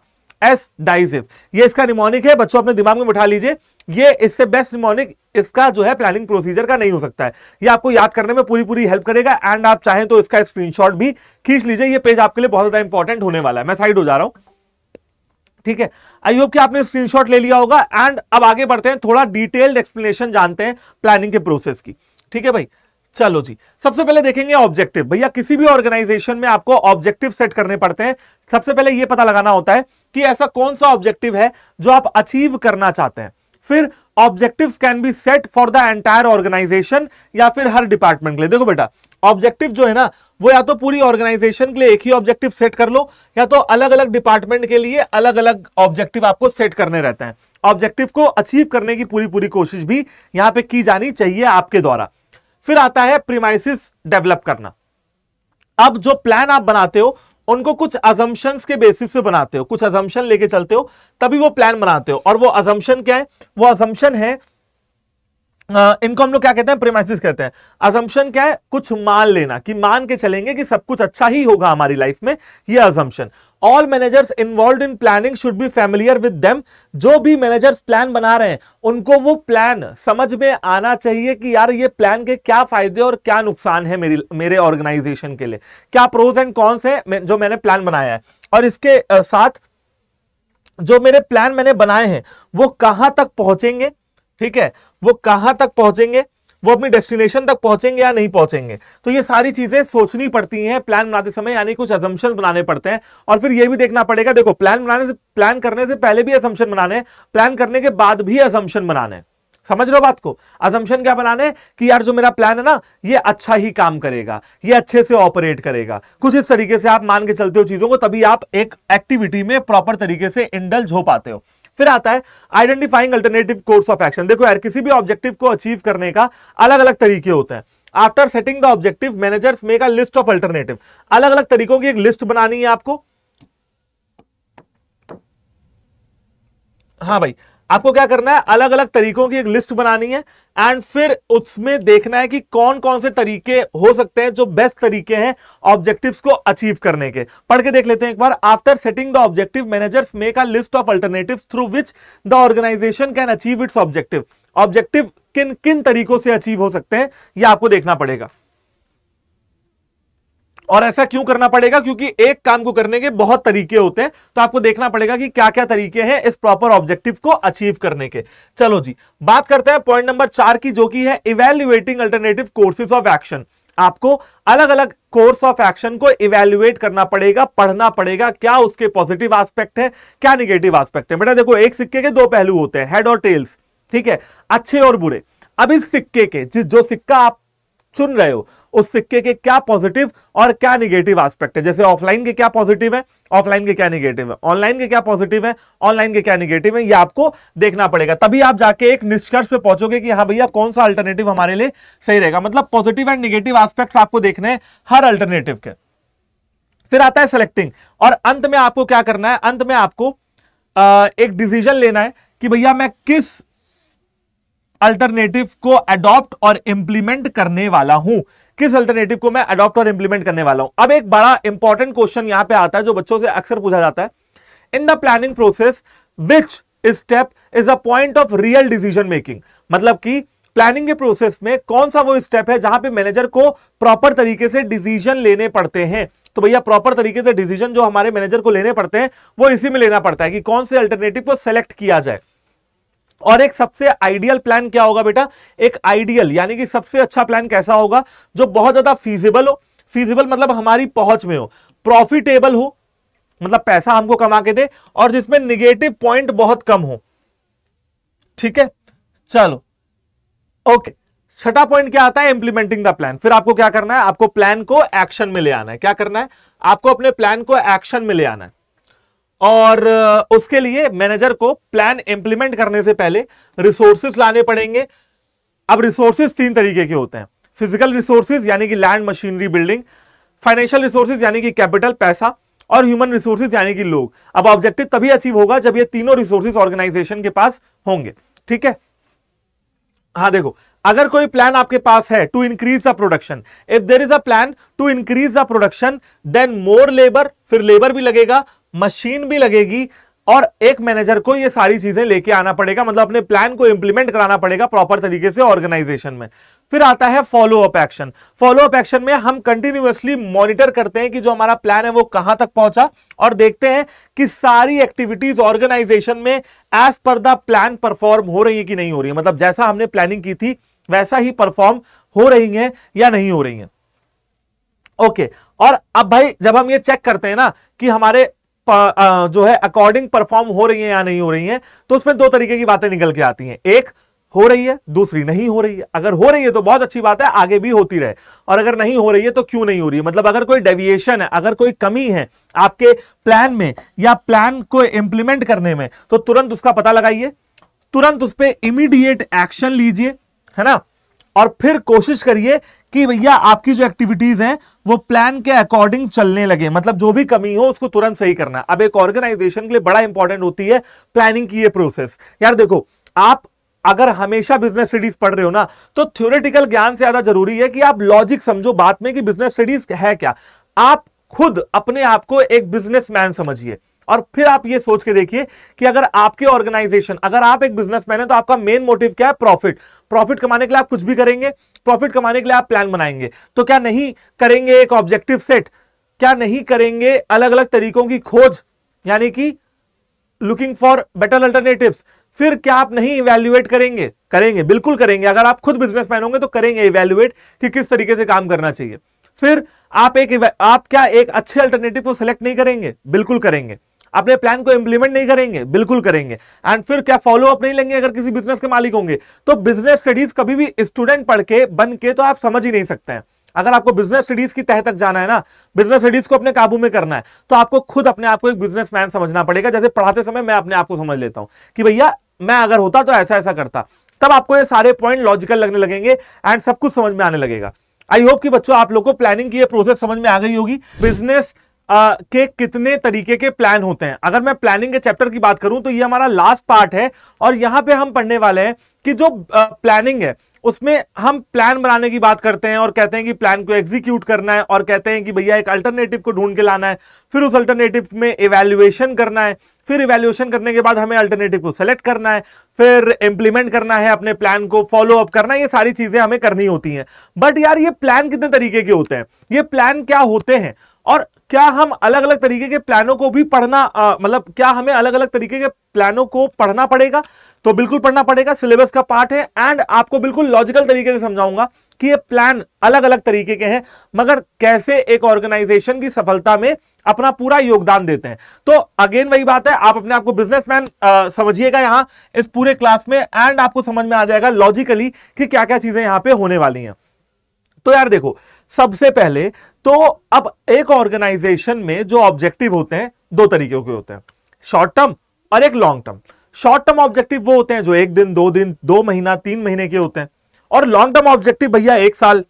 S dies if। ये इसका निमोनिक है, बच्चों अपने दिमाग में बिठा लीजिए। ये इससे बेस्ट निमोनिक इसका जो है प्लानिंग प्रोसीजर का नहीं हो सकता है। ये आपको याद करने में पूरी पूरी हेल्प करेगा। एंड आप चाहें तो इसका स्क्रीनशॉट भी खींच लीजिए, ये पेज आपके लिए बहुत ज्यादा इंपॉर्टेंट होने वाला है। मैं साइड हो जा रहा हूं, ठीक है। आई होप कि आपने स्क्रीनशॉट ले लिया होगा। एंड अब आगे बढ़ते हैं, थोड़ा डिटेल्ड एक्सप्लेनेशन जानते हैं प्लानिंग के प्रोसेस की, ठीक है भाई। चलो जी, सबसे पहले देखेंगे ऑब्जेक्टिव। भैया किसी भी ऑर्गेनाइजेशन में आपको ऑब्जेक्टिव सेट करने पड़ते हैं। सबसे पहले यह पता लगाना होता है कि ऐसा कौन सा ऑब्जेक्टिव है जो आप अचीव करना चाहते हैं। फिर objectives can be set for the entire organisation या फिर हर डिपार्टमेंट के लिए। देखो बेटा ऑब्जेक्टिव जो है ना वो या तो पूरी ऑर्गेनाइजेशन के लिए एक ही ऑब्जेक्टिव सेट कर लो, या तो अलग अलग डिपार्टमेंट के लिए अलग अलग ऑब्जेक्टिव आपको सेट करने रहते हैं। ऑब्जेक्टिव को अचीव करने की पूरी पूरी कोशिश भी यहां पे की जानी चाहिए आपके द्वारा। फिर आता है प्रीमाइसिस डेवलप करना। अब जो प्लान आप बनाते हो उनको कुछ अजम्पशंस के बेसिस पे बनाते हो, कुछ अजम्पशन लेके चलते हो तभी वो प्लान बनाते हो। और वो अजम्पशन क्या है? वो अजम्पशन है, इनको हम लोग क्या कहते हैं? प्रीमाइसिस कहते हैं। अजम्पशन क्या है? कुछ मान लेना, कि मान के चलेंगे कि सब कुछ अच्छा ही होगा हमारी लाइफ में, ये assumption. All managers involved in planning should be familiar with them. जो भी मैनेजर्स प्लान बना रहे हैं उनको वो प्लान समझ में आना चाहिए कि यार ये प्लान के क्या फायदे और क्या नुकसान है मेरे ऑर्गेनाइजेशन के लिए, क्या प्रोज एंड कॉन्स है जो मैंने प्लान बनाया है, और इसके साथ जो मेरे प्लान मैंने बनाए हैं वो कहां तक पहुंचेंगे, ठीक है, वो कहां तक पहुंचेंगे, वो अपनी डेस्टिनेशन तक पहुंचेंगे या नहीं पहुंचेंगे। तो ये सारी चीजें सोचनी पड़ती हैं प्लान बनाते समय, यानी कुछ अजम्पशन बनाने पड़ते हैं। और फिर ये भी देखना पड़ेगा, देखो प्लान करने से पहले भी अजम्पशन बनाने हैं, प्लान करने के बाद भी अजम्पशन बनाने हैं। समझ रहे हो बात को? अजम्पशन क्या बनाने? कि यार जो मेरा प्लान है ना ये अच्छा ही काम करेगा, ये अच्छे से ऑपरेट करेगा, कुछ इस तरीके से आप मान के चलते हो चीजों को, तभी आप एक एक्टिविटी में प्रॉपर तरीके से इंडल्ज हो पाते हो। फिर आता है identifying alternative course of action. देखो यार किसी भी ऑब्जेक्टिव को अचीव करने का अलग अलग तरीके होते हैं। After setting the objective managers make a list of alternative. अलग अलग तरीकों की एक लिस्ट बनानी है आपको। हाँ भाई, आपको क्या करना है? अलग अलग तरीकों की एक लिस्ट बनानी है एंड फिर उसमें देखना है कि कौन कौन से तरीके हो सकते हैं जो बेस्ट तरीके हैं ऑब्जेक्टिव्स को अचीव करने के। पढ़ के देख लेते हैं एक बार। After setting the objective managers make a list of alternatives through which the organisation can achieve its objective. Objective किन किन तरीकों से अचीव हो सकते हैं यह आपको देखना पड़ेगा। और ऐसा क्यों करना पड़ेगा? क्योंकि एक काम को करने के बहुत तरीके होते हैं, तो आपको देखना पड़ेगा कि क्या क्या तरीके हैं इस प्रॉपर ऑब्जेक्टिव को अचीव करने के। चलो जी, बात करते हैं पॉइंट नंबर 4 की, जो कि है evaluating alternative courses of action. आपको अलग अलग कोर्स ऑफ एक्शन को इवैल्यूएट करना पड़ेगा, पढ़ना पड़ेगा, क्या उसके पॉजिटिव एस्पेक्ट है, क्या निगेटिव एस्पेक्ट है। बेटा देखो एक सिक्के के दो पहलू होते हैं, हेड और टेल्स, ठीक है, अच्छे और बुरे। अब इस सिक्के के जो सिक्का आप चुन रहे हो उस सिक्के के क्या पॉजिटिव और क्या निगेटिव एस्पेक्ट है। जैसे ऑफलाइन के क्या पॉजिटिव है, ऑफलाइन के क्या निगेटिव है, ऑनलाइन के क्या पॉजिटिव है, ऑनलाइन के क्या निगेटिव है, ये आपको देखना पड़ेगा। तभी आप जाके एक निष्कर्ष पे पहुंचोगे कि हाँ भैया कौन सा अल्टरनेटिव हमारे लिए सही रहेगा। मतलब पॉजिटिव एंड निगेटिव एस्पेक्ट आपको देखने हैं हर अल्टरनेटिव के। फिर आता है सेलेक्टिंग, और अंत में आपको क्या करना है, अंत में आपको एक डिसीजन लेना है कि भैया मैं किस अल्टरनेटिव को अडॉप्ट और इंप्लीमेंट करने वाला हूं, किस अल्टरनेटिव को मैं अडॉप्ट और इंप्लीमेंट करने वाला हूं। अब एक बड़ा इंपॉर्टेंट क्वेश्चन यहां पे आता है जो बच्चों से अक्सर पूछा जाता है, in the planning process which step is a point of real decision making, मतलब कि प्लानिंग के प्रोसेस में कौन सा वो स्टेप है जहां पे मैनेजर को प्रॉपर तरीके से डिसीजन लेने पड़ते हैं। तो भैया प्रॉपर तरीके से डिसीजन जो हमारे मैनेजर को लेने पड़ते हैं वो इसी में लेना पड़ता है कि कौन से अल्टरनेटिव को सेलेक्ट किया जाए। और एक सबसे आइडियल प्लान क्या होगा बेटा, एक आइडियल यानी कि सबसे अच्छा प्लान कैसा होगा जो बहुत ज्यादा फीजिबल हो, फीजिबल मतलब हमारी पहुंच में हो, प्रॉफिटेबल हो मतलब पैसा हमको कमा के दे, और जिसमें निगेटिव पॉइंट बहुत कम हो। ठीक है, चलो ओके। छठा पॉइंट क्या आता है, इंप्लीमेंटिंग द प्लान। फिर आपको क्या करना है, आपको प्लान को एक्शन में ले आना है। क्या करना है, आपको अपने प्लान को एक्शन में ले आना है, और उसके लिए मैनेजर को प्लान इंप्लीमेंट करने से पहले रिसोर्सेज लाने पड़ेंगे। अब रिसोर्सेज तीन तरीके के होते हैं, फिजिकल रिसोर्सेज यानी कि land machinery building, financial resources यानी कि कैपिटल पैसा, और ह्यूमन रिसोर्सेज यानी कि लोग। अब ऑब्जेक्टिव तभी अचीव होगा जब ये तीनों रिसोर्सेज ऑर्गेनाइजेशन के पास होंगे। ठीक है, हाँ देखो, अगर कोई प्लान आपके पास है to increase the production, if there is a plan to increase the production then more labour, फिर लेबर भी लगेगा, मशीन भी लगेगी, और एक मैनेजर को ये सारी चीजें लेके आना पड़ेगा, मतलब अपने प्लान को इंप्लीमेंट कराना पड़ेगा प्रॉपर तरीके से ऑर्गेनाइजेशन में। फिर आता है follow up action. Follow up action में हम कंटिन्यूअसली मॉनिटर करते हैं कि जो हमारा प्लान है वो कहां तक पहुंचा, और देखते हैं कि सारी एक्टिविटीज ऑर्गेनाइजेशन में as per the plan perform हो रही है कि नहीं हो रही है, मतलब जैसा हमने प्लानिंग की थी वैसा ही परफॉर्म हो रही है या नहीं हो रही है। ओके, और अब भाई जब हम ये चेक करते हैं ना कि हमारे जो है अकॉर्डिंग परफॉर्म हो रही है या नहीं हो रही है, तो उसमें दो तरीके की बातें निकल के आती हैं, एक हो रही है, दूसरी नहीं हो रही है। अगर हो रही है तो बहुत अच्छी बात है, आगे भी होती रहे, और अगर नहीं हो रही है तो क्यों नहीं हो रही है, मतलब अगर कोई डेविएशन है, अगर कोई कमी है आपके प्लान में या प्लान को इंप्लीमेंट करने में, तो तुरंत उसका पता लगाइए, तुरंत उस पर इमीडिएट एक्शन लीजिए, है ना, और फिर कोशिश करिए कि भैया आपकी जो एक्टिविटीज हैं वो प्लान के अकॉर्डिंग चलने लगे, मतलब जो भी कमी हो उसको तुरंत सही करना। अब एक ऑर्गेनाइजेशन के लिए बड़ा इंपॉर्टेंट होती है प्लानिंग की ये प्रोसेस। यार देखो, आप अगर हमेशा बिजनेस स्टडीज पढ़ रहे हो ना, तो थ्योरेटिकल ज्ञान से ज्यादा जरूरी है कि आप लॉजिक समझो बात में कि बिजनेस स्टडीज है क्या। आप खुद अपने आप को एक बिजनेसमैन समझिए, और फिर आप ये सोच के देखिए कि अगर आपके ऑर्गेनाइजेशन, अगर आप एक बिजनेसमैन है तो आपका मेन मोटिव क्या है, प्रॉफिट। प्रॉफिट कमाने के लिए आप कुछ भी करेंगे, प्रॉफिट कमाने के लिए आप प्लान बनाएंगे, तो क्या नहीं करेंगे एक ऑब्जेक्टिव सेट, क्या नहीं करेंगे अलग अलग तरीकों की खोज, यानी कि लुकिंग फॉर बेटर अल्टरनेटिव्स। फिर क्या आप नहीं इवैल्यूएट करेंगे? करेंगे, बिल्कुल करेंगे। अगर आप खुद बिजनेसमैन होंगे तो करेंगे इवैल्यूएट कि किस तरीके से काम करना चाहिए। फिर आप क्या एक अच्छे अल्टरनेटिव को सिलेक्ट नहीं करेंगे? बिल्कुल करेंगे। अपने प्लान को इंप्लीमेंट नहीं करेंगे? बिल्कुल करेंगे। एंड फिर क्या फॉलो अप नहीं लेंगे? अगर किसी बिजनेस के मालिक होंगे तो बिजनेस स्टडीज कभी भी स्टूडेंट पढ़ के बन के तो आप समझ ही नहीं सकते हैं। अगर आपको बिजनेस स्टडीज की तह तक जाना है ना, बिजनेस स्टडीज को अपने काबू में करना है, तो आपको खुद अपने आप को एक बिजनेसमैन समझना पड़ेगा। जैसे पढ़ाते समय मैं अपने आप को समझ लेता हूं कि भैया मैं अगर होता तो ऐसा ऐसा करता, तब आपको ये सारे पॉइंट लॉजिकल लगने लगेंगे एंड सब कुछ समझ में आने लगेगा। आई होप कि बच्चों आप लोगों को प्लानिंग की ये प्रोसेस समझ में आ गई होगी। बिजनेस के कितने तरीके के प्लान होते हैं। अगर मैं प्लानिंग के चैप्टर की बात करूं तो ये हमारा लास्ट पार्ट है, और यहाँ पे हम पढ़ने वाले हैं कि जो प्लानिंग है उसमें हम प्लान बनाने की बात करते हैं और कहते हैं कि प्लान को एग्जीक्यूट करना है, और कहते हैं कि भैया एक अल्टरनेटिव को ढूंढ के लाना है, फिर उस अल्टरनेटिव में इवैल्यूएशन करना है, फिर इवैल्यूएशन करने के बाद हमें अल्टरनेटिव को सेलेक्ट करना है, फिर इंप्लीमेंट करना है अपने प्लान को, फॉलो अप करना है, ये सारी चीजें हमें करनी होती हैं। बट यार ये प्लान कितने तरीके के होते हैं, ये प्लान क्या होते हैं, और क्या हम अलग अलग तरीके के प्लानों को भी पढ़ना मतलब क्या हमें अलग अलग तरीके के प्लानों को पढ़ना पड़ेगा? तो बिल्कुल पढ़ना पड़ेगा, सिलेबस का पार्ट है। एंड आपको बिल्कुल लॉजिकल तरीके से समझाऊंगा कि ये प्लान अलग अलग तरीके के हैं, मगर कैसे एक ऑर्गेनाइजेशन की सफलता में अपना पूरा योगदान देते हैं। तो अगेन वही बात है, आप अपने आप को बिजनेसमैन समझिएगा यहाँ इस पूरे क्लास में, एंड आपको समझ में आ जाएगा लॉजिकली कि क्या क्या चीजें यहाँ पे होने वाली हैं। तो यार देखो, सबसे पहले तो अब एक ऑर्गेनाइजेशन में जो ऑब्जेक्टिव होते हैं दो तरीके के होते हैं, शॉर्ट टर्म और एक long term. Short term objective वो होते हैं जो एक दिन, 2 दिन, 2 महीना, 3 महीने के होते हैं, और लॉन्ग टर्म ऑब्जेक्टिव भैया 1 साल,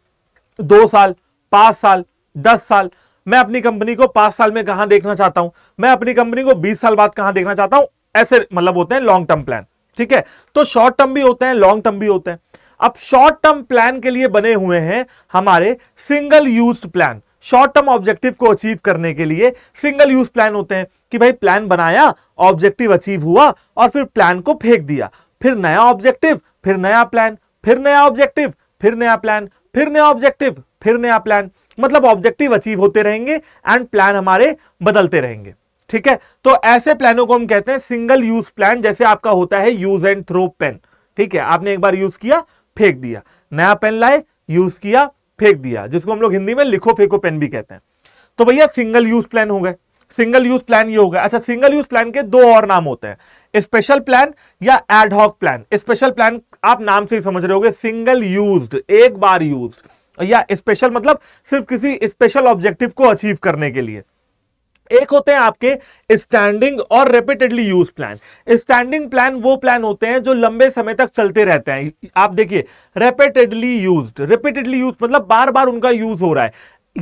2 साल, 5 साल, 10 साल, मैं अपनी कंपनी को 5 साल में कहां देखना चाहता हूं, मैं अपनी कंपनी को 20 साल बाद कहां देखना चाहता हूं, ऐसे मतलब होते हैं लॉन्ग टर्म प्लान। ठीक है, तो शॉर्ट टर्म भी होते हैं, लॉन्ग टर्म भी होते हैं। अब शॉर्ट टर्म प्लान के लिए बने हुए हैं हमारे single use plan. Short term objective को अचीव करने के लिए सिंगल यूज प्लान होते हैं कि भाई प्लान बनाया, ऑब्जेक्टिव अचीव हुआ और फिर प्लान को फेंक दिया, फिर नया ऑब्जेक्टिव, फिर नया प्लान, फिर नया ऑब्जेक्टिव, फिर नया प्लान, फिर नया ऑब्जेक्टिव, फिर नया प्लान। मतलब ऑब्जेक्टिव अचीव होते रहेंगे एंड प्लान हमारे बदलते रहेंगे। ठीक है, तो ऐसे प्लानों को हम कहते हैं सिंगल यूज प्लान। जैसे आपका होता है यूज एंड थ्रो पेन। ठीक है, आपने एक बार यूज किया, फेंक दिया, नया पेन लाए, यूज किया, फेंक दिया, जिसको हम लोग हिंदी में लिखो फेंको पेन भी कहते हैं। तो भैया सिंगल यूज प्लान हो गए, सिंगल यूज प्लान ये हो गया। अच्छा, सिंगल यूज प्लान के दो और नाम होते हैं, स्पेशल प्लान या ad hoc plan. Special plan आप नाम से ही समझ रहे होगे, सिंगल यूज्ड, एक बार यूज्ड, या स्पेशल मतलब सिर्फ किसी स्पेशल ऑब्जेक्टिव को अचीव करने के लिए। एक होते हैं आपके स्टैंडिंग और repeatedly use plan. Standing plan वो प्लान होते हैं जो लंबे समय तक चलते रहते हैं। आप देखिए रिपीटेडली यूज्ड, रिपीटेडली यूज मतलब बार बार उनका यूज हो रहा है।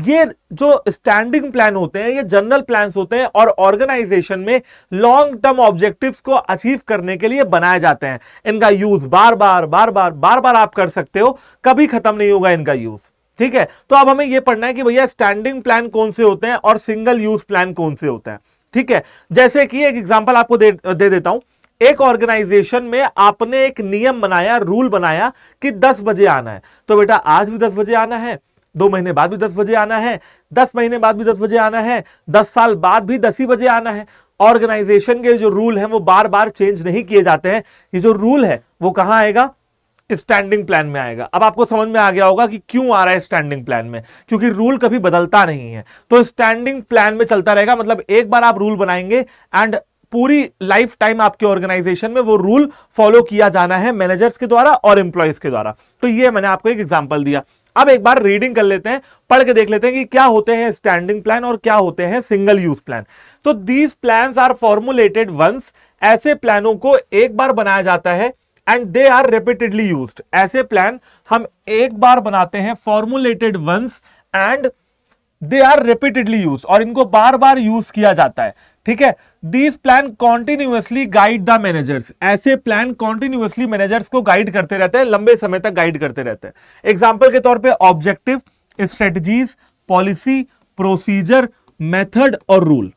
ये जो स्टैंडिंग प्लान होते हैं ये जनरल प्लान्स होते हैं और ऑर्गेनाइजेशन में लॉन्ग टर्म ऑब्जेक्टिव्स को अचीव करने के लिए बनाए जाते हैं। इनका यूज बार बार बार बार बार बार आप कर सकते हो, कभी खत्म नहीं होगा इनका यूज। ठीक है, तो अब हमें यह पढ़ना है कि भैया स्टैंडिंग प्लान कौन से होते हैं और सिंगल यूज प्लान कौन से होते हैं। ठीक है, जैसे कि एक एग्जांपल आपको दे देता हूं। एक ऑर्गेनाइजेशन में आपने एक नियम बनाया, रूल बनाया कि 10 बजे आना है, तो बेटा आज भी 10 बजे आना है, 2 महीने बाद भी 10 बजे आना है, 10 महीने बाद भी 10 बजे आना है, 10 साल बाद भी 10 ही बजे आना है। ऑर्गेनाइजेशन के जो रूल है वो बार बार चेंज नहीं किए जाते हैं। ये जो रूल है वो कहां आएगा? स्टैंडिंग प्लान में आएगा। अब आपको समझ में आ गया होगा कि क्यों आ रहा है स्टैंडिंग प्लान में, क्योंकि रूल कभी बदलता नहीं है, तो स्टैंडिंग प्लान में चलता रहेगा। मतलब एक बार आप रूल बनाएंगे एंड पूरी लाइफ टाइम आपके ऑर्गेनाइजेशन में वो रूल फॉलो किया जाना है, मैनेजर्स के द्वारा और एम्प्लॉयज के द्वारा। तो ये मैंने आपको एक एग्जाम्पल दिया। अब एक बार रीडिंग कर लेते हैं, पढ़ के देख लेते हैं कि क्या होते हैं स्टैंडिंग प्लान और क्या होते हैं सिंगल यूज प्लान। तो these plan are formulated once, ऐसे प्लानों को एक बार बनाया जाता है, and they are repeatedly used, ऐसे प्लान हम एक बार बनाते हैं, formulated once and they are repeatedly used, और इनको बार बार यूज किया जाता है। ठीक है, these plan continuously guide the managers, ऐसे प्लान कॉन्टिन्यूअसली मैनेजर्स को गाइड करते रहते हैं, लंबे समय तक गाइड करते रहते हैं। एग्जाम्पल के तौर पे objective, strategies, policy, procedure, method और रूल।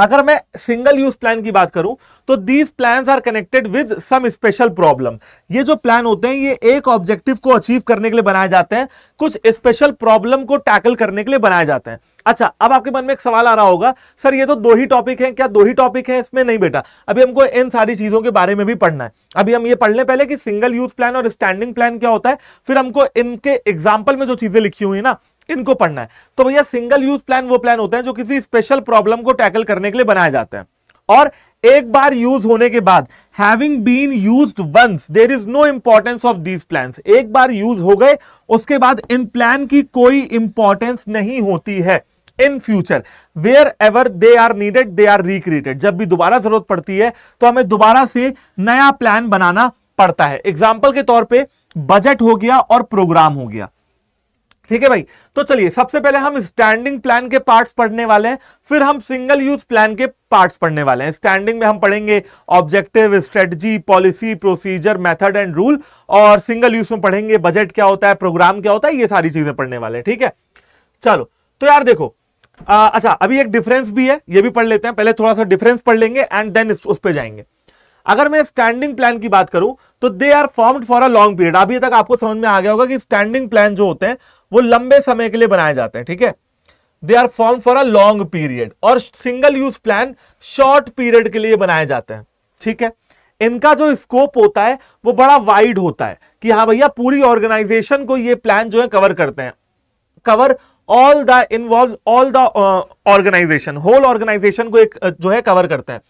अगर मैं सिंगल यूज प्लान की बात करूं तो these plans are connected with some special problem, ये जो प्लान होते हैं ये एक ऑब्जेक्टिव को अचीव करने के लिए बनाए जाते हैं, कुछ स्पेशल प्रॉब्लम को टैकल करने के लिए बनाए जाते हैं। अच्छा, अब आपके मन में एक सवाल आ रहा होगा, सर ये तो दो ही टॉपिक हैं, क्या दो ही टॉपिक हैं इसमें? नहीं बेटा, अभी हमको इन सारी चीजों के बारे में भी पढ़ना है। अभी हम ये पढ़ लें पहले कि सिंगल यूज प्लान और स्टैंडिंग प्लान क्या होता है, फिर हमको इनके एग्जाम्पल में जो चीजें लिखी हुई है ना इनको पढ़ना है। तो भैया सिंगल यूज प्लान वो प्लान होते हैं जो किसी स्पेशल प्रॉब्लम को टैकल करने के लिए बनाए जाते हैं, और एक बार यूज होने के बाद having been used once there is no importance of these plans, एक बार यूज हो गए उसके बाद इन प्लान की कोई इंपॉर्टेंस नहीं होती है। In future wherever they are needed they are recreated, जब भी दोबारा जरूरत पड़ती है तो हमें दोबारा से नया प्लान बनाना पड़ता है। एग्जाम्पल के तौर पर बजट हो गया और प्रोग्राम हो गया। ठीक है भाई, तो चलिए सबसे पहले हम स्टैंडिंग प्लान के पार्ट्स पढ़ने वाले हैं, फिर हम सिंगल यूज प्लान के पार्ट्स पढ़ने वाले हैं। स्टैंडिंग में हम पढ़ेंगे objective, strategy, policy, procedure, method and rule, और सिंगल यूज में पढ़ेंगे बजट क्या होता है, प्रोग्राम क्या होता है, ये सारी चीजें पढ़ने वाले हैं। ठीक है, चलो तो यार देखो अच्छा अभी एक डिफरेंस भी है, ये भी पढ़ लेते हैं। पहले थोड़ा सा डिफरेंस पढ़ लेंगे एंड देन उस पर जाएंगे। अगर मैं स्टैंडिंग प्लान की बात करूं तो they are formed for a long period. अभी तक आपको समझ में आ गया होगा कि स्टैंडिंग प्लान जो होते हैं वो लंबे समय के लिए बनाए जाते हैं। ठीक है, they are formed for a long period, और single use plan short period के लिए बनाए जाते हैं। ठीक है, इनका जो स्कोप होता है वो बड़ा वाइड होता है कि हाँ भैया पूरी ऑर्गेनाइजेशन को ये प्लान जो है कवर करते हैं, cover all the involve all the organisation, whole organisation को एक जो है कवर करते हैं।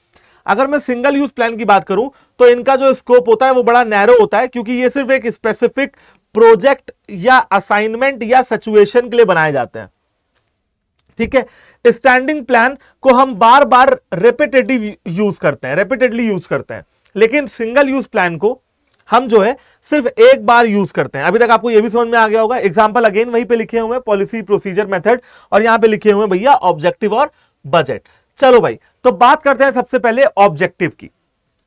अगर मैं सिंगल यूज प्लान की बात करूं तो इनका जो स्कोप होता है वो बड़ा नैरो होता है, क्योंकि ये सिर्फ एक स्पेसिफिक प्रोजेक्ट या असाइनमेंट या सिचुएशन के लिए बनाए जाते हैं। ठीक है, स्टैंडिंग प्लान को हम बार बार रिपीटेडली यूज करते हैं, लेकिन सिंगल यूज प्लान को हम जो है सिर्फ एक बार यूज करते हैं। अभी तक आपको ये भी समझ में आ गया होगा। एग्जाम्पल अगेन वहीं पे लिखे हुए हैं, पॉलिसी, प्रोसीजर, मेथड, और यहाँ पे लिखे हुए भैया ऑब्जेक्टिव और बजट। चलो भाई, तो बात करते हैं सबसे पहले ऑब्जेक्टिव की।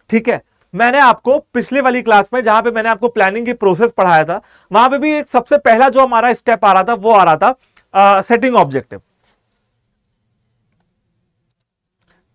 ठीक है, मैंने आपको पिछले वाली क्लास में जहां पे मैंने आपको प्लानिंग की प्रोसेस पढ़ाया था, वहां पे भी एक सबसे पहला जो हमारा स्टेप आ रहा था वो आ रहा था सेटिंग ऑब्जेक्टिव।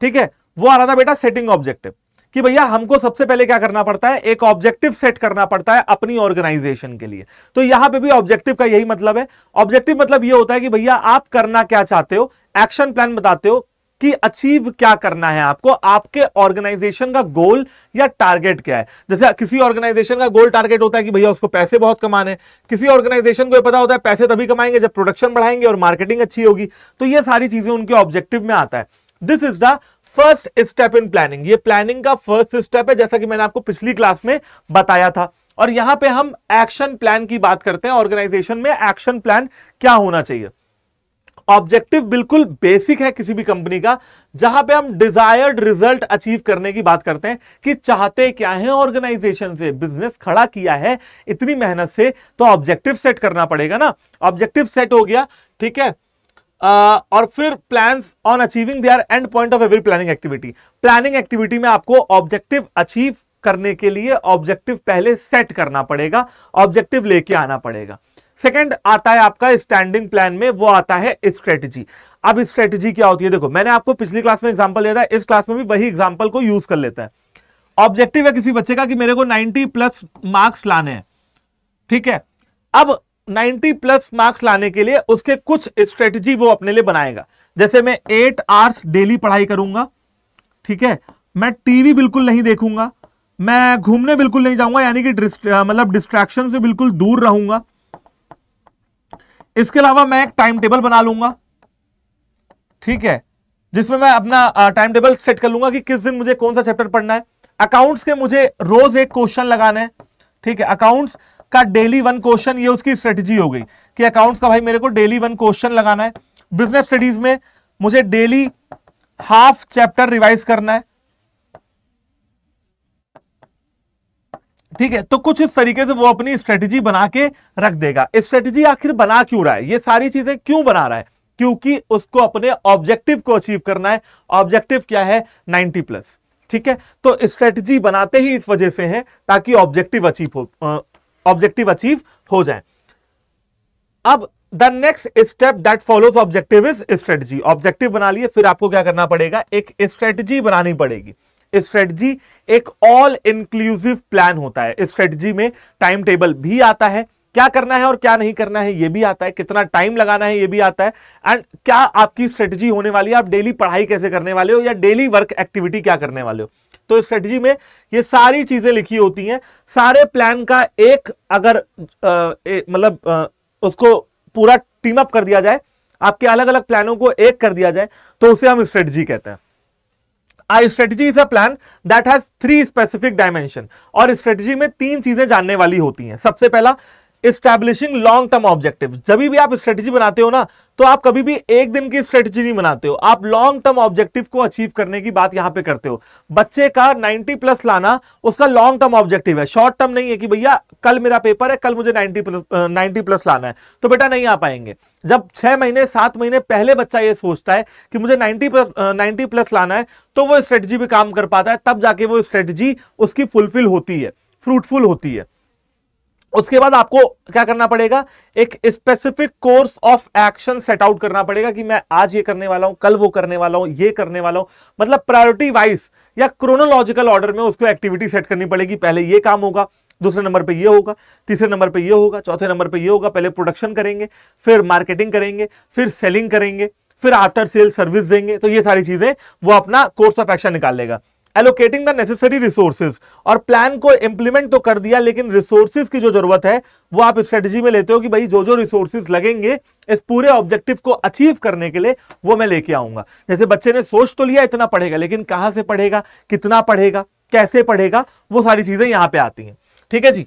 ठीक है, वो आ रहा था बेटा सेटिंग ऑब्जेक्टिव कि भैया हमको सबसे पहले क्या करना पड़ता है, एक ऑब्जेक्टिव सेट करना पड़ता है अपनी ऑर्गेनाइजेशन के लिए। तो यहां पे भी ऑब्जेक्टिव का यही मतलब है। ऑब्जेक्टिव मतलब ये होता है कि भैया आप करना क्या चाहते हो, एक्शन प्लान बताते हो कि अचीव क्या करना है आपको, आपके ऑर्गेनाइजेशन का गोल या टारगेट क्या है। जैसे किसी ऑर्गेनाइजेशन का गोल टारगेट होता है कि भैया उसको पैसे बहुत कमाने, किसी ऑर्गेनाइजेशन को ये पता होता है पैसे तभी कमाएंगे जब प्रोडक्शन बढ़ाएंगे और मार्केटिंग अच्छी होगी। तो ये सारी चीजें उनके ऑब्जेक्टिव में आता है। This is the first step in planning. ये प्लानिंग का फर्स्ट स्टेप है, जैसा कि मैंने आपको पिछली क्लास में बताया था। और यहां पे हम एक्शन प्लान की बात करते हैं। ऑर्गेनाइजेशन में एक्शन प्लान क्या होना चाहिए? ऑब्जेक्टिव बिल्कुल बेसिक है किसी भी कंपनी का, जहां पे हम डिजायर्ड रिजल्ट अचीव करने की बात करते हैं कि चाहते क्या है ऑर्गेनाइजेशन से, बिजनेस खड़ा किया है इतनी मेहनत से, तो ऑब्जेक्टिव सेट करना पड़ेगा ना। ऑब्जेक्टिव सेट हो गया, ठीक है, और फिर plans on achieving their end point of every planning activity. Planning activity में आपको ऑब्जेक्टिव अचीव करने के लिए ऑब्जेक्टिव पहले सेट करना पड़ेगा, ऑब्जेक्टिव लेके आना पड़ेगा। सेकंड आता है आपका स्टैंडिंग प्लान में, वो आता है स्ट्रेटजी। अब स्ट्रेटजी क्या होती है? देखो, मैंने आपको पिछली क्लास में एग्जाम्पल दिया था, इस क्लास में भी वही एग्जाम्पल को यूज कर लेता है। ऑब्जेक्टिव है किसी बच्चे का कि मेरे को 90+ मार्क्स लाने हैं। ठीक है, अब 90+ मार्क्स लाने के लिए उसके कुछ स्ट्रेटजी वो अपने लिए बनाएगा। जैसे मैं 8 आवर्स डेली पढ़ाई करूंगा, ठीक है, मैं टीवी बिल्कुल नहीं देखूंगा, मैं घूमने बिल्कुल नहीं जाऊंगा, यानी कि मतलब डिस्ट्रैक्शन से बिल्कुल दूर रहूंगा। इसके अलावा मैं एक टाइम टेबल बना लूंगा, ठीक है, जिसमें मैं अपना टाइम टेबल सेट कर लूंगा कि किस दिन मुझे कौन सा चैप्टर पढ़ना है। अकाउंट्स के मुझे रोज एक क्वेश्चन लगाना है, ठीक है, अकाउंट्स का डेली 1 क्वेश्चन, ये उसकी स्ट्रेटजी हो गई कि अकाउंट्स का भाई मेरे को डेली 1 क्वेश्चन लगाना है। बिजनेस स्टडीज में मुझे डेली हाफ चैप्टर रिवाइज करना है, ठीक है। तो कुछ इस तरीके से वो अपनी स्ट्रेटजी बना के रख देगा। स्ट्रेटजी आखिर बना क्यों रहा है, ये सारी चीजें क्यों बना रहा है? क्योंकि उसको अपने ऑब्जेक्टिव को अचीव करना है। ऑब्जेक्टिव क्या है? 90+, ठीक है। तो स्ट्रेटजी बनाते ही इस वजह से है ताकि ऑब्जेक्टिव अचीव हो जाए। अब the next step that follows objective is strategy. Objective बना लिए, फिर आपको क्या करना पड़ेगा, एक स्ट्रेटजी बनानी पड़ेगी। स्ट्रेटजी एक ऑल इंक्लूसिव प्लान होता है। स्ट्रेटजी में टाइम टेबल भी आता है, क्या करना है और क्या नहीं करना है ये भी आता है, कितना टाइम लगाना है ये भी आता है, एंड क्या आपकी स्ट्रेटजी होने वाली है, आप डेली पढ़ाई कैसे करने वाले हो या डेली वर्क एक्टिविटी क्या करने वाले हो। तो स्ट्रेटजी में ये सारी चीजें लिखी होती हैं। सारे प्लान का एक अगर मतलब उसको पूरा टीम अप कर दिया जाए, आपके अलग अलग प्लानों को एक कर दिया जाए, तो उसे हम स्ट्रेटजी कहते हैं। I strategy is a plan that has 3 specific dimension. और स्ट्रेटजी में 3 चीजें जानने वाली होती हैं। सबसे पहला, एस्टैब्लिशिंग लॉन्ग टर्म ऑब्जेक्टिव। जब भी आप स्ट्रेटजी बनाते हो ना, तो आप कभी भी एक दिन की स्ट्रेटजी नहीं बनाते हो, आप लॉन्ग टर्म ऑब्जेक्टिव को अचीव करने की बात यहां पे करते हो। बच्चे का 90+ लाना उसका लॉन्ग टर्म ऑब्जेक्टिव है, शॉर्ट टर्म नहीं है कि भैया कल मेरा पेपर है, कल मुझे 90+ लाना है, तो बेटा नहीं आ पाएंगे। जब 6 महीने 7 महीने पहले बच्चा ये सोचता है कि मुझे 90+ लाना है, तो वो स्ट्रेटजी पे काम कर पाता है, तब जाके वो स्ट्रेटजी उसकी फुलफिल होती है, फ्रूटफुल होती है। उसके बाद आपको क्या करना पड़ेगा, एक specific course of action set out करना पड़ेगा कि मैं आज ये करने वाला हूं, कल वो करने वाला हूं, ये करने वाला हूं, मतलब प्रायोरिटी वाइज या क्रोनोलॉजिकल ऑर्डर में उसको एक्टिविटी सेट करनी पड़ेगी। पहले ये काम होगा, दूसरे नंबर पे ये होगा, तीसरे नंबर पे ये होगा, चौथे नंबर पे ये होगा। पहले प्रोडक्शन करेंगे, फिर मार्केटिंग करेंगे, फिर सेलिंग करेंगे, फिर आफ्टर सेल सर्विस देंगे। तो ये सारी चीजें वो अपना कोर्स ऑफ एक्शन निकाल लेगा। Allocating the necessary resources. और प्लान को इंप्लीमेंट तो कर दिया, लेकिन रिसोर्सेज की जो जरूरत है वो आप स्ट्रेटजी में लेते हो कि भाई जो जो रिसोर्सेज लगेंगे इस पूरे ऑब्जेक्टिव को अचीव करने के लिए वो मैं लेके आऊंगा। जैसे बच्चे ने सोच तो लिया इतना पढ़ेगा, लेकिन कहां से पढ़ेगा, कितना पढ़ेगा, कैसे पढ़ेगा, वो सारी चीजें यहां पर आती हैं। ठीक है जी,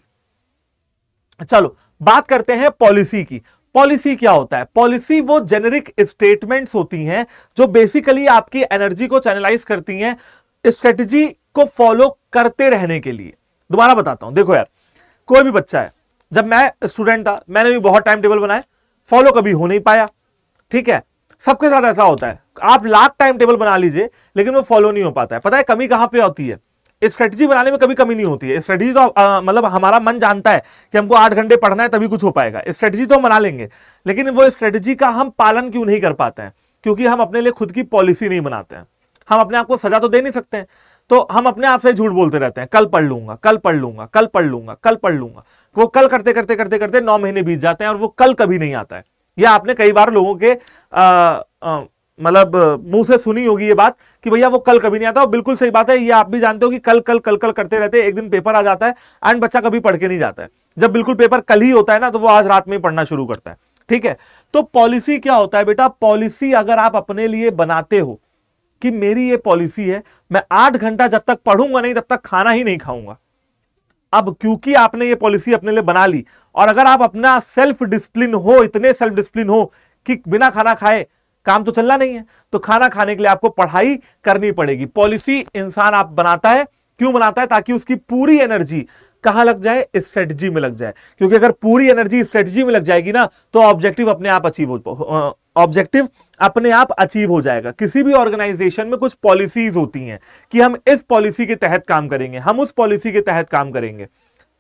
चलो बात करते हैं पॉलिसी की। पॉलिसी क्या होता है? पॉलिसी वो जेनेरिक स्टेटमेंट्स होती हैं जो बेसिकली आपकी एनर्जी को चैनलाइज करती हैं स्ट्रेटजी को फॉलो करते रहने के लिए। दोबारा बताता हूँ। देखो यार, कोई भी बच्चा है, जब मैं स्टूडेंट था मैंने भी बहुत टाइम टेबल बनाए, फॉलो कभी हो नहीं पाया, ठीक है। सबके साथ ऐसा होता है, आप लाख टाइम टेबल बना लीजिए लेकिन वो फॉलो नहीं हो पाता है। पता है कमी कहाँ पे होती है? स्ट्रेटजी बनाने में कभी कमी नहीं होती है। स्ट्रेटजी तो मतलब हमारा मन जानता है कि हमको 8 घंटे पढ़ना है तभी कुछ हो पाएगा, स्ट्रेटजी तो हम बना लेंगे, लेकिन वो स्ट्रेटजी का हम पालन क्यों नहीं कर पाते हैं? क्योंकि हम अपने लिए खुद की पॉलिसी नहीं बनाते हैं। हम अपने आप को सजा तो दे नहीं सकते हैं, तो हम अपने आप से झूठ बोलते रहते हैं, कल पढ़ लूंगा, कल पढ़ लूंगा, कल पढ़ लूंगा, कल पढ़ लूंगा। वो कल करते करते करते करते 9 महीने बीत जाते हैं और वो कल कभी नहीं आता है। या आपने कई बार लोगों के मतलब मुंह से सुनी होगी ये बात कि भैया वो कल कभी नहीं आता, और बिल्कुल सही बात है। ये आप भी जानते हो कि कल कल कल कल करते रहते हैं, एक दिन पेपर आ जाता है एंड बच्चा कभी पढ़ के नहीं जाता है। जब बिल्कुल पेपर कल ही होता है ना, तो वो आज रात में ही पढ़ना शुरू करता है, ठीक है। तो पॉलिसी क्या होता है बेटा? पॉलिसी अगर आप अपने लिए बनाते हो कि मेरी ये पॉलिसी है, मैं 8 घंटा जब तक पढ़ूंगा नहीं तब तक खाना ही नहीं खाऊंगा। अब क्योंकि आपने ये पॉलिसी अपने लिए बना ली, और अगर आप अपना सेल्फ डिसिप्लिन हो, इतने सेल्फ डिसिप्लिन हो कि बिना खाना खाए काम तो चलना नहीं है, तो खाना खाने के लिए आपको पढ़ाई करनी पड़ेगी। पॉलिसी इंसान आप बनाता है, क्यों बनाता है? ताकि उसकी पूरी एनर्जी कहां लग जाए? स्ट्रेटजी में लग जाए। क्योंकि अगर पूरी एनर्जी स्ट्रेटजी में लग जाएगी ना, तो ऑब्जेक्टिव अपने आप अचीव हो जाएगा। किसी भी ऑर्गेनाइजेशन में कुछ पॉलिसीज होती हैं कि हम इस पॉलिसी के तहत काम करेंगे, हम उस पॉलिसी के तहत काम करेंगे।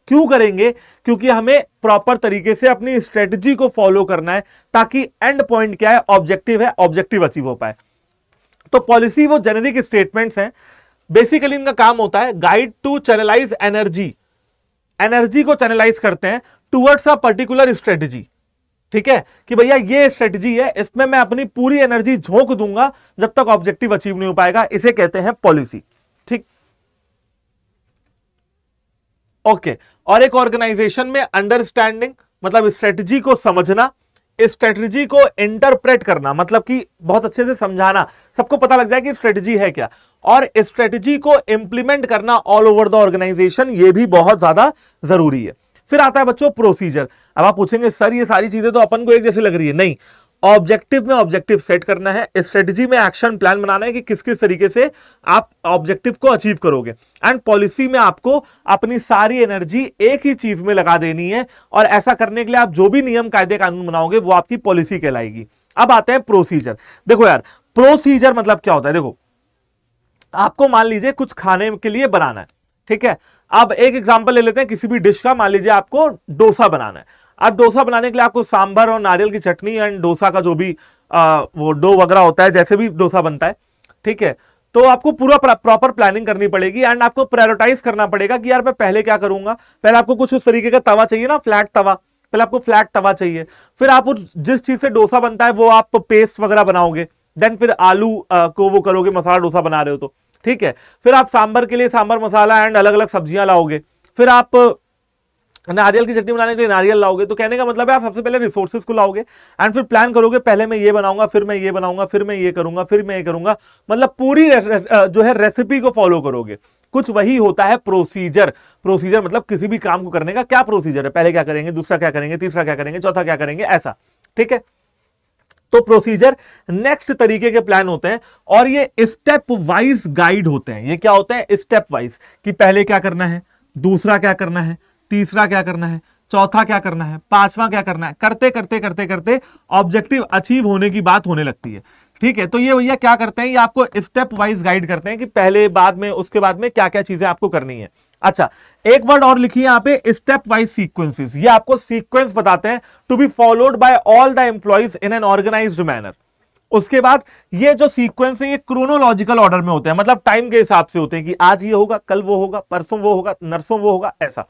क्यों करेंगे? क्योंकि हमें प्रॉपर तरीके से अपनी स्ट्रेटजी को फॉलो करना है, ताकि एंड पॉइंट क्या है, ऑब्जेक्टिव अचीव हो पाए। तो पॉलिसी वो जेनेरिक स्टेटमेंट्स हैं, बेसिकली इनका काम होता है guide to channelise energy. Energy को चैनलाइज करते हैं टुवर्ड्स अ पर्टिकुलर स्ट्रेटजी, ठीक है। कि भैया ये स्ट्रेटजी है, इसमें मैं अपनी पूरी एनर्जी झोंक दूंगा जब तक ऑब्जेक्टिव अचीव नहीं हो पाएगा, इसे कहते हैं पॉलिसी, ठीक, ओके। और एक ऑर्गेनाइजेशन में अंडरस्टैंडिंग मतलब स्ट्रेटजी को समझना, स्ट्रेटजी को इंटरप्रेट करना मतलब कि बहुत अच्छे से समझाना, सबको पता लग जाए कि स्ट्रेटजी है क्या, और स्ट्रेटजी को इंप्लीमेंट करना ऑल ओवर द ऑर्गेनाइजेशन, ये भी बहुत ज्यादा जरूरी है। फिर आता है बच्चों प्रोसीजर। अब आप पूछेंगे सर ये सारी चीजें तो अपन को एक जैसी लग रही है। नहीं, ऑब्जेक्टिव में ऑब्जेक्टिव सेट करना है, स्ट्रेटजी में एक्शन प्लान बनाना है कि किस किस तरीके से आप ऑब्जेक्टिव को अचीव करोगे, एंड पॉलिसी में आपको अपनी सारी एनर्जी एक ही चीज में लगा देनी है, और ऐसा करने के लिए आप जो भी नियम कायदे कानून बनाओगे वो आपकी पॉलिसी कहलाएगी। अब आते हैं प्रोसीजर। देखो यार, प्रोसीजर मतलब क्या होता है? देखो, आपको मान लीजिए कुछ खाने के लिए बनाना है, ठीक है। अब एक एग्जाम्पल ले लेते हैं किसी भी डिश का। मान लीजिए आपको डोसा बनाना है। अब डोसा बनाने के लिए आपको सांभर और नारियल की चटनी एंड डोसा का जो भी वो डो वगैरह होता है, जैसे भी डोसा बनता है, ठीक है। तो आपको पूरा प्रॉपर प्लानिंग करनी पड़ेगी, एंड आपको प्रायोरिटाइज करना पड़ेगा कि यार मैं पहले क्या करूंगा। पहले आपको कुछ उस तरीके का तवा चाहिए ना, फ्लैट तवा, पहले आपको फ्लैट तवा चाहिए। फिर आप जिस चीज से डोसा बनता है वो आप पेस्ट वगैरह बनाओगे, देन फिर आलू को वो करोगे, मसाला डोसा बना रहे हो तो, ठीक है। फिर आप सांभर के लिए सांभर मसाला एंड अलग अलग सब्जियां लाओगे। फिर आप नारियल की चटनी बनाने के लिए नारियल लाओगे। तो कहने का मतलब है आप सबसे पहले रिसोर्सेज को लाओगे एंड फिर प्लान करोगे, पहले मैं ये बनाऊंगा, फिर मैं ये बनाऊंगा, फिर मैं ये करूंगा, फिर मैं ये करूंगा, मतलब पूरी जो है रेसिपी को फॉलो करोगे। कुछ वही होता है प्रोसीजर। प्रोसीजर मतलब किसी भी काम को करने का क्या प्रोसीजर है, पहले क्या करेंगे, दूसरा क्या करेंगे, तीसरा क्या करेंगे, चौथा क्या करेंगे, ऐसा, ठीक है। तो प्रोसीजर नेक्स्ट तरीके के प्लान होते हैं, और ये स्टेप वाइज गाइड होते हैं। ये क्या होते हैं? स्टेप वाइज, कि पहले क्या करना है, दूसरा क्या करना है, तीसरा क्या करना है, चौथा क्या करना है, पांचवां क्या करना है, करते करते करते करते ऑब्जेक्टिव अचीव होने की बात होने लगती है, ठीक है। तो ये भैया क्या करते हैं, ये आपको स्टेप वाइज गाइड करते हैं कि पहले, बाद में, उसके बाद में क्या क्या चीजें आपको करनी है। अच्छा, एक वर्ड और लिखिए यहाँ पे, स्टेप वाइज सीक्वेंसेस। ये आपको सीक्वेंस बताते हैं to be followed by all the employees in an organised manner. उसके बाद ये जो सीक्वेंस है ये क्रोनोलॉजिकल ऑर्डर में होते हैं, मतलब टाइम के हिसाब से होते हैं कि आज ये होगा, कल वो होगा, परसों वो होगा, नरसों वो होगा, ऐसा,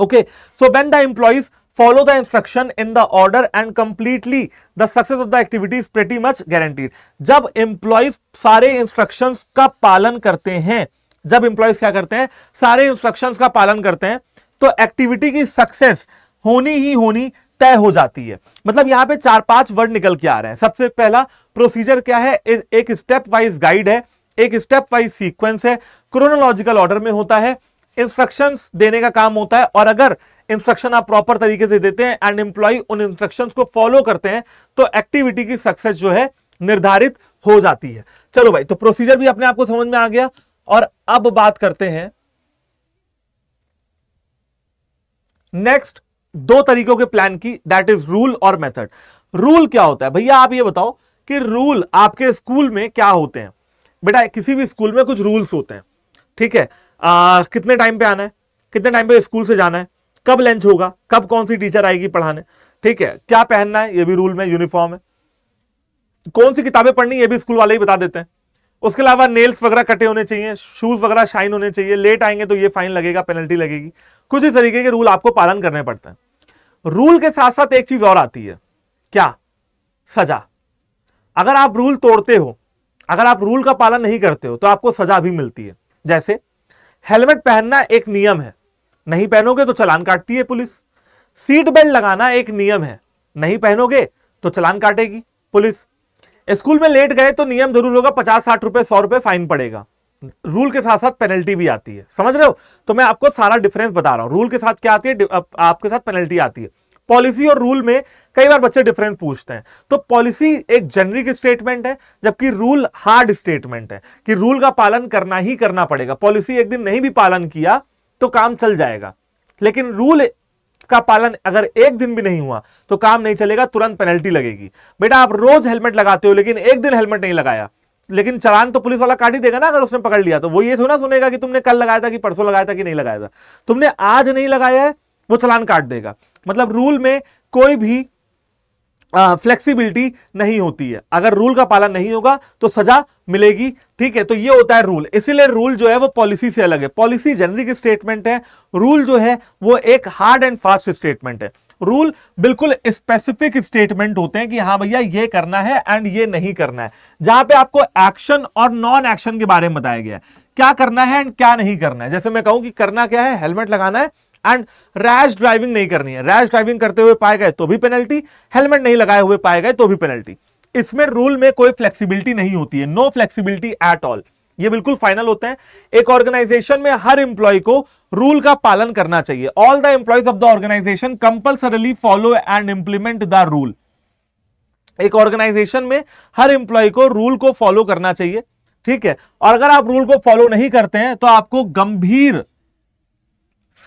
okay. So when the employees follow the instruction in the order and completely the success of the activity is pretty much guaranteed। जब employees सारे instructions का पालन करते हैं, जब employees क्या करते हैं, सारे instructions का पालन करते हैं, तो activity की success होनी ही होनी तय हो जाती है। मतलब यहाँ पे 4-5 वर्ड निकल के आ रहे हैं। सबसे पहला प्रोसीजर क्या है, एक स्टेप वाइज गाइड है, एक स्टेप वाइज सीक्वेंस है, क्रोनोलॉजिकल ऑर्डर में होता है, इंस्ट्रक्शंस देने का काम होता है, और अगर इंस्ट्रक्शन आप प्रॉपर तरीके से देते हैं एंड एम्प्लॉय उन इंस्ट्रक्शंस को फॉलो करते हैं तो एक्टिविटी की सक्सेस जो है निर्धारित हो जाती है। चलो भाई, तो प्रोसीजर भी अपने आप को समझ में आ गया। और अब बात करते हैं नेक्स्ट दो तरीकों के प्लान की, दैट इज रूल और मेथड। रूल क्या होता है भैया, आप ये बताओ कि रूल आपके स्कूल में क्या होते हैं? बेटा किसी भी स्कूल में कुछ रूल्स होते हैं, ठीक है। कितने टाइम पे आना है, कितने टाइम पे स्कूल से जाना है, कब लंच होगा, कब कौन सी टीचर आएगी पढ़ाने, ठीक है, क्या पहनना है, ये भी रूल में यूनिफॉर्म है, कौन सी किताबें पढ़नी ये भी स्कूल वाले ही बता देते हैं। उसके अलावा नेल्स वगैरह कटे होने चाहिए, शूज वगैरह शाइन होने चाहिए, लेट आएंगे तो ये फाइन लगेगा, पेनल्टी लगेगी, कुछ इस तरीके के रूल आपको पालन करने पड़ते हैं। रूल के साथ साथ एक चीज और आती है, क्या? सजा। अगर आप रूल तोड़ते हो, अगर आप रूल का पालन नहीं करते हो तो आपको सजा भी मिलती है। जैसे हेलमेट पहनना एक नियम है, नहीं पहनोगे तो चालान काटती है पुलिस। सीट बेल्ट लगाना एक नियम है, नहीं पहनोगे तो चालान काटेगी पुलिस। स्कूल में लेट गए तो नियम जरूर होगा, 50-60 रुपए 100 रुपए फाइन पड़ेगा। रूल के साथ साथ पेनल्टी भी आती है, समझ रहे हो? तो मैं आपको सारा डिफरेंस बता रहा हूं, रूल के साथ क्या आती है, आपके साथ पेनल्टी आती है। पॉलिसी और रूल में कई बार बच्चे डिफरेंस पूछते हैं, तो पॉलिसी एक जेनरिक स्टेटमेंट है जबकि रूल हार्ड स्टेटमेंट है कि रूल का पालन करना ही करना पड़ेगा। पॉलिसी एक दिन नहीं भी पालन किया तो काम चल जाएगा, लेकिन रूल का पालन अगर एक दिन भी नहीं हुआ तो काम नहीं चलेगा, तुरंत पेनल्टी लगेगी। बेटा आप रोज हेलमेट लगाते हो लेकिन एक दिन हेलमेट नहीं लगाया, लेकिन चालान तो पुलिस वाला काट ही देगा ना, अगर उसने पकड़ लिया तो। वो ये थोड़ा सुनेगा कि तुमने कल लगाया था कि परसों लगाया था कि नहीं लगाया था, तुमने आज नहीं लगाया है, वो चालान काट देगा। मतलब रूल में कोई भी फ्लेक्सिबिलिटी नहीं होती है, अगर रूल का पालन नहीं होगा तो सजा मिलेगी, ठीक है। तो ये होता है रूल, इसीलिए रूल जो है वो पॉलिसी से अलग है। पॉलिसी जेनरिक स्टेटमेंट है, रूल जो है वो एक हार्ड एंड फास्ट स्टेटमेंट है। रूल बिल्कुल स्पेसिफिक स्टेटमेंट होते हैं कि हाँ भैया ये करना है एंड ये नहीं करना है, जहां पे आपको एक्शन और नॉन एक्शन के बारे में बताया गया है, क्या करना है एंड क्या नहीं करना है। जैसे मैं कहूं कि करना क्या है, हेलमेट लगाना है एंड रैश ड्राइविंग नहीं करनी है। रैश ड्राइविंग करते हुए पाए गए तो भी पेनल्टी, हेलमेट नहीं लगाए हुए पाए गए तो भी पेनल्टी। इसमें रूल में कोई फ्लेक्सिबिलिटी नहीं होती है, नो फ्लेक्सिबिलिटी एट ऑल, ये बिल्कुल फाइनल होते हैं। एक ऑर्गेनाइजेशन में हर एम्प्लॉय को रूल का पालन करना चाहिए। All the employees of the organisation compulsorily follow and implement the rule. एक ऑर्गेनाइजेशन में हर एम्प्लॉय को रूल को फॉलो करना चाहिए, ठीक है। और अगर आप रूल को फॉलो नहीं करते हैं तो आपको गंभीर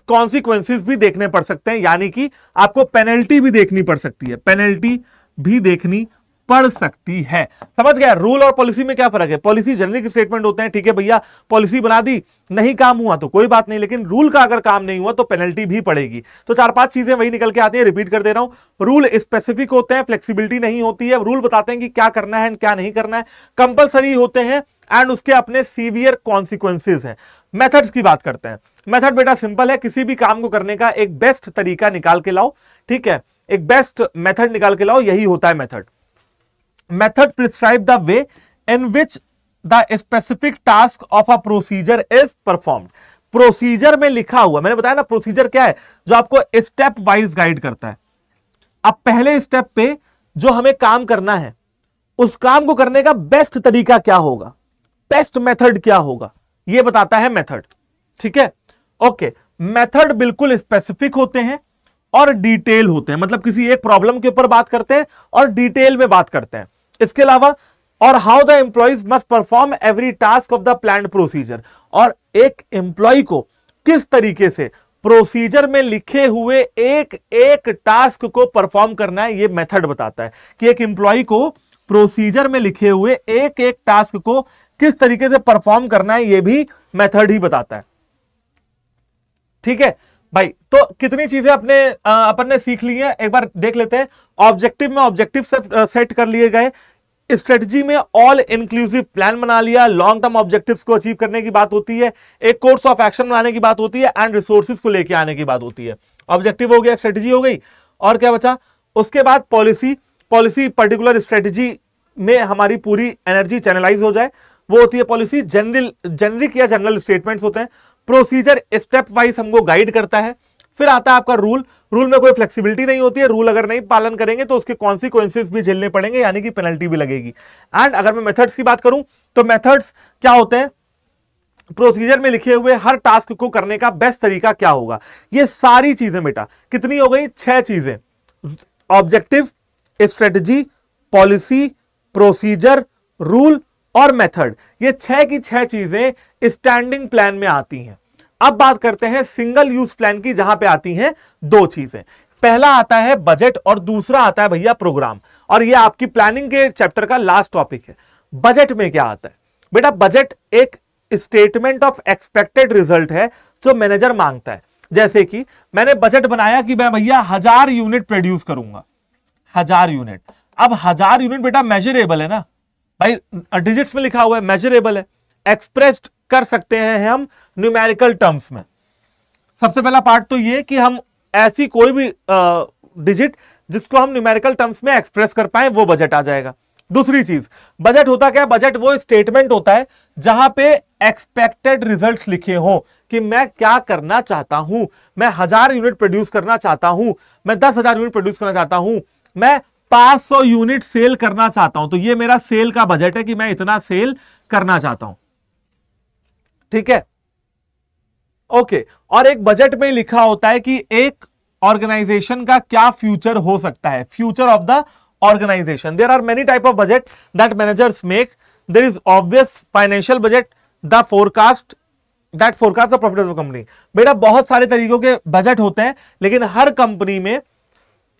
कॉन्सिक्वेंसेस भी देखने पड़ सकते हैं, यानी कि आपको पेनल्टी भी देखनी पड़ सकती है, पेनल्टी भी देखनी पड़ सकती है। समझ गया रूल और पॉलिसी में क्या फर्क है? पॉलिसी जेनरिक स्टेटमेंट होते हैं, ठीक है भैया, पॉलिसी बना दी, नहीं काम हुआ तो कोई बात नहीं, लेकिन रूल का अगर काम नहीं हुआ तो पेनल्टी भी पड़ेगी। तो 4-5 चीजें वही निकल के आती है, रिपीट कर दे रहा हूं। रूल स्पेसिफिक होते हैं, फ्लेक्सिबिलिटी नहीं होती है, रूल बताते हैं कि क्या करना है एंड क्या नहीं करना है, कंपल्सरी होते हैं एंड उसके अपने सीवियर कॉन्सिक्वेंसेज हैं। मेथड्स की बात करते हैं। मेथड बेटा सिंपल है, किसी भी काम को करने का एक बेस्ट तरीका निकाल के लाओ, ठीक है, एक बेस्ट मेथड निकाल के लाओ, यही होता है method. Method prescribe the way in which the specific task of a procedure is performed. Procedure में लिखा हुआ, मैंने बताया ना प्रोसीजर क्या है, जो आपको स्टेप वाइज गाइड करता है। अब पहले स्टेप पे जो हमें काम करना है उस काम को करने का बेस्ट तरीका क्या होगा, बेस्ट मेथड क्या होगा, ये बताता है मेथड, ठीक है, ओके। मेथड बिल्कुल स्पेसिफिक होते हैं और डिटेल होते हैं, मतलब किसी एक प्रॉब्लम के ऊपर बात करते हैं और डिटेल में बात करते हैं। इसके अलावा और how the employees must perform every task of the planned procedure, और एक एम्प्लॉय को किस तरीके से प्रोसीजर में लिखे हुए एक एक टास्क को परफॉर्म करना है, ये मेथड बताता है कि एक एम्प्लॉय को प्रोसीजर में लिखे हुए एक एक टास्क को किस तरीके से परफॉर्म करना है, ये भी मेथड ही बताता है, ठीक है भाई। तो कितनी चीजें अपन ने सीख ली है, एक बार देख लेते हैं। ऑब्जेक्टिव में ऑब्जेक्टिव सेट कर लिए गए, स्ट्रेटजी में ऑल इंक्लूसिव प्लान बना लिया, लॉन्ग टर्म ऑब्जेक्टिव्स को अचीव करने की बात होती है, एक कोर्स ऑफ एक्शन बनाने की बात होती है एंड रिसोर्सेज को लेके आने की बात होती है। ऑब्जेक्टिव हो गया, स्ट्रेटजी हो गई, और क्या बचा? उसके बाद पॉलिसी पर्टिकुलर स्ट्रेटजी में हमारी पूरी एनर्जी चैनलाइज हो जाए, वो होती है पॉलिसी। जेनरिक या जनरल स्टेटमेंट्स होते हैं। प्रोसीजर स्टेप वाइज हमको गाइड करता है। फिर आता है आपका रूल। रूल में कोई फ्लेक्सिबिलिटी नहीं होती है, रूल अगर नहीं पालन करेंगे तो उसके कॉन्सिक्वेंसेस भी झेलने पड़ेंगे, यानी कि पेनल्टी भी लगेगी। एंड अगर मैं मेथड्स की बात करूं तो मेथड्स क्या होते हैं? प्रोसीजर में लिखे हुए हर टास्क को करने का बेस्ट तरीका क्या होगा, ये सारी चीजें। बेटा कितनी हो गई? 6 चीजें। Objective, strategy, policy, procedure, rule और मेथड, ये 6 की 6 चीजें स्टैंडिंग प्लान में आती हैं। अब बात करते हैं सिंगल यूज प्लान की, जहां पे आती हैं दो चीजें। पहला आता है बजट और दूसरा आता है भैया प्रोग्राम, और ये आपकी प्लानिंग के चैप्टर का लास्ट टॉपिक है। बजट में क्या आता है बेटा? बजट एक स्टेटमेंट ऑफ एक्सपेक्टेड रिजल्ट है जो मैनेजर मांगता है। जैसे कि मैंने बजट बनाया कि मैं भैया 1000 यूनिट प्रोड्यूस करूंगा, 1000 यूनिट। अब 1000 यूनिट बेटा मेजरेबल है ना भाई, डिजिट्स में लिखा हुआ है, मेजरेबल है, एक्सप्रेस्ड कर सकते हैं हम न्यूमेरिकल टर्म्स में। सबसे पहला पार्ट तो ये कि हम ऐसी कोई भी डिजिट जिसको हम न्यूमेरिकल टर्म्स में एक्सप्रेस कर पाए वो बजट आ जाएगा। दूसरी चीज, बजट होता क्या है? बजट वो स्टेटमेंट होता है जहां पे एक्सपेक्टेड रिजल्ट्स लिखे हों कि मैं क्या करना चाहता हूं। मैं 1000 यूनिट प्रोड्यूस करना चाहता हूं, मैं 10000 यूनिट प्रोड्यूस करना चाहता हूं, मैं 500 यूनिट सेल करना चाहता हूं। तो ये मेरा सेल का बजट है कि मैं इतना सेल करना चाहता हूं, ठीक है, ओके। और एक बजट में लिखा होता है कि एक ऑर्गेनाइजेशन का क्या फ्यूचर हो सकता है, future of the organisation. There are many type of budget that managers make. There is obvious financial budget, the forecast that forecast the profit of the company. बेटा बहुत सारे तरीकों के बजट होते हैं, लेकिन हर कंपनी में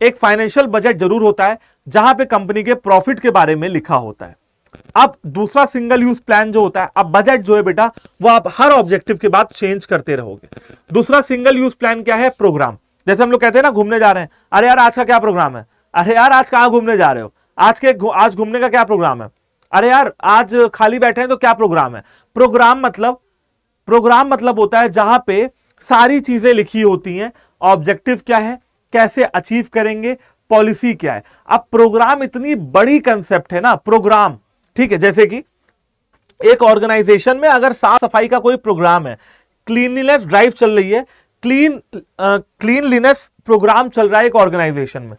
एक फाइनेंशियल बजट जरूर होता है जहां पे कंपनी के प्रॉफिट के बारे में लिखा होता है। अब दूसरा सिंगल यूज प्लान जो होता है, अब बजट जो है बेटा वो आप हर ऑब्जेक्टिव के बाद चेंज करते रहोगे। दूसरा सिंगल यूज प्लान क्या है? प्रोग्राम। जैसे हम लोग कहते हैं ना घूमने जा रहे हैं, अरे यार आज का क्या प्रोग्राम है, अरे यार आज कहाँ घूमने जा रहे हो, आज घूमने का क्या प्रोग्राम है, अरे यार आज खाली बैठे हैं तो क्या प्रोग्राम है। प्रोग्राम मतलब होता है जहां पे सारी चीजें लिखी होती हैं, ऑब्जेक्टिव क्या है, कैसे अचीव करेंगे, पॉलिसी क्या है। अब प्रोग्राम इतनी बड़ी कंसेप्ट है ना, प्रोग्राम, ठीक है। जैसे कि एक ऑर्गेनाइजेशन में अगर साफ सफाई का कोई प्रोग्राम है, क्लीनलीनेस ड्राइव चल रही है, क्लीनलीनेस प्रोग्राम चल रहा है एक ऑर्गेनाइजेशन में।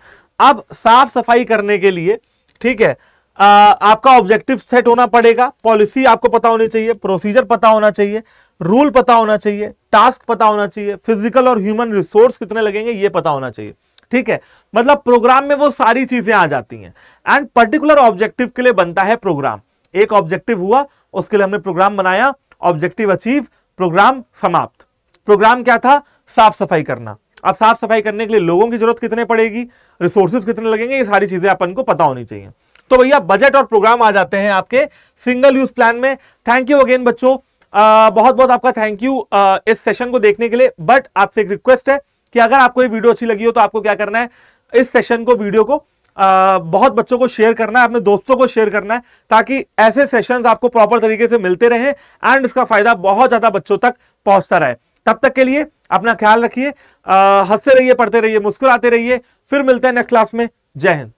अब साफ सफाई करने के लिए, ठीक है, आपका ऑब्जेक्टिव सेट होना पड़ेगा, पॉलिसी आपको पता होनी चाहिए, प्रोसीजर पता होना चाहिए, रूल पता होना चाहिए, टास्क पता होना चाहिए, फिजिकल और ह्यूमन रिसोर्स कितने लगेंगे ये पता होना चाहिए, ठीक है। मतलब प्रोग्राम में वो सारी चीजें आ जाती हैं एंड पर्टिकुलर ऑब्जेक्टिव के लिए बनता है प्रोग्राम। एक ऑब्जेक्टिव हुआ, उसके लिए हमने प्रोग्राम बनाया, ऑब्जेक्टिव अचीव, प्रोग्राम समाप्त। प्रोग्राम क्या था? साफ सफाई करना। अब साफ सफाई करने के लिए लोगों की जरूरत कितने पड़ेगी, रिसोर्सेज कितने लगेंगे, ये सारी चीजें अपन को पता होनी चाहिए। तो भैया बजट और प्रोग्राम आ जाते हैं आपके सिंगल यूज प्लान में। थैंक यू अगेन बच्चों, बहुत बहुत आपका थैंक यू इस सेशन को देखने के लिए। बट आपसे एक रिक्वेस्ट है कि अगर आपको ये वीडियो अच्छी लगी हो तो आपको क्या करना है, इस सेशन को, वीडियो को बहुत बच्चों को शेयर करना है, अपने दोस्तों को शेयर करना है, ताकि ऐसे सेशंस आपको प्रॉपर तरीके से मिलते रहें एंड इसका फायदा बहुत ज्यादा बच्चों तक पहुंचता रहे। तब तक के लिए अपना ख्याल रखिए, हंसते रहिए, पढ़ते रहिए, मुस्कुराते रहिए। फिर मिलते हैं नेक्स्ट क्लास में। जय हिंद।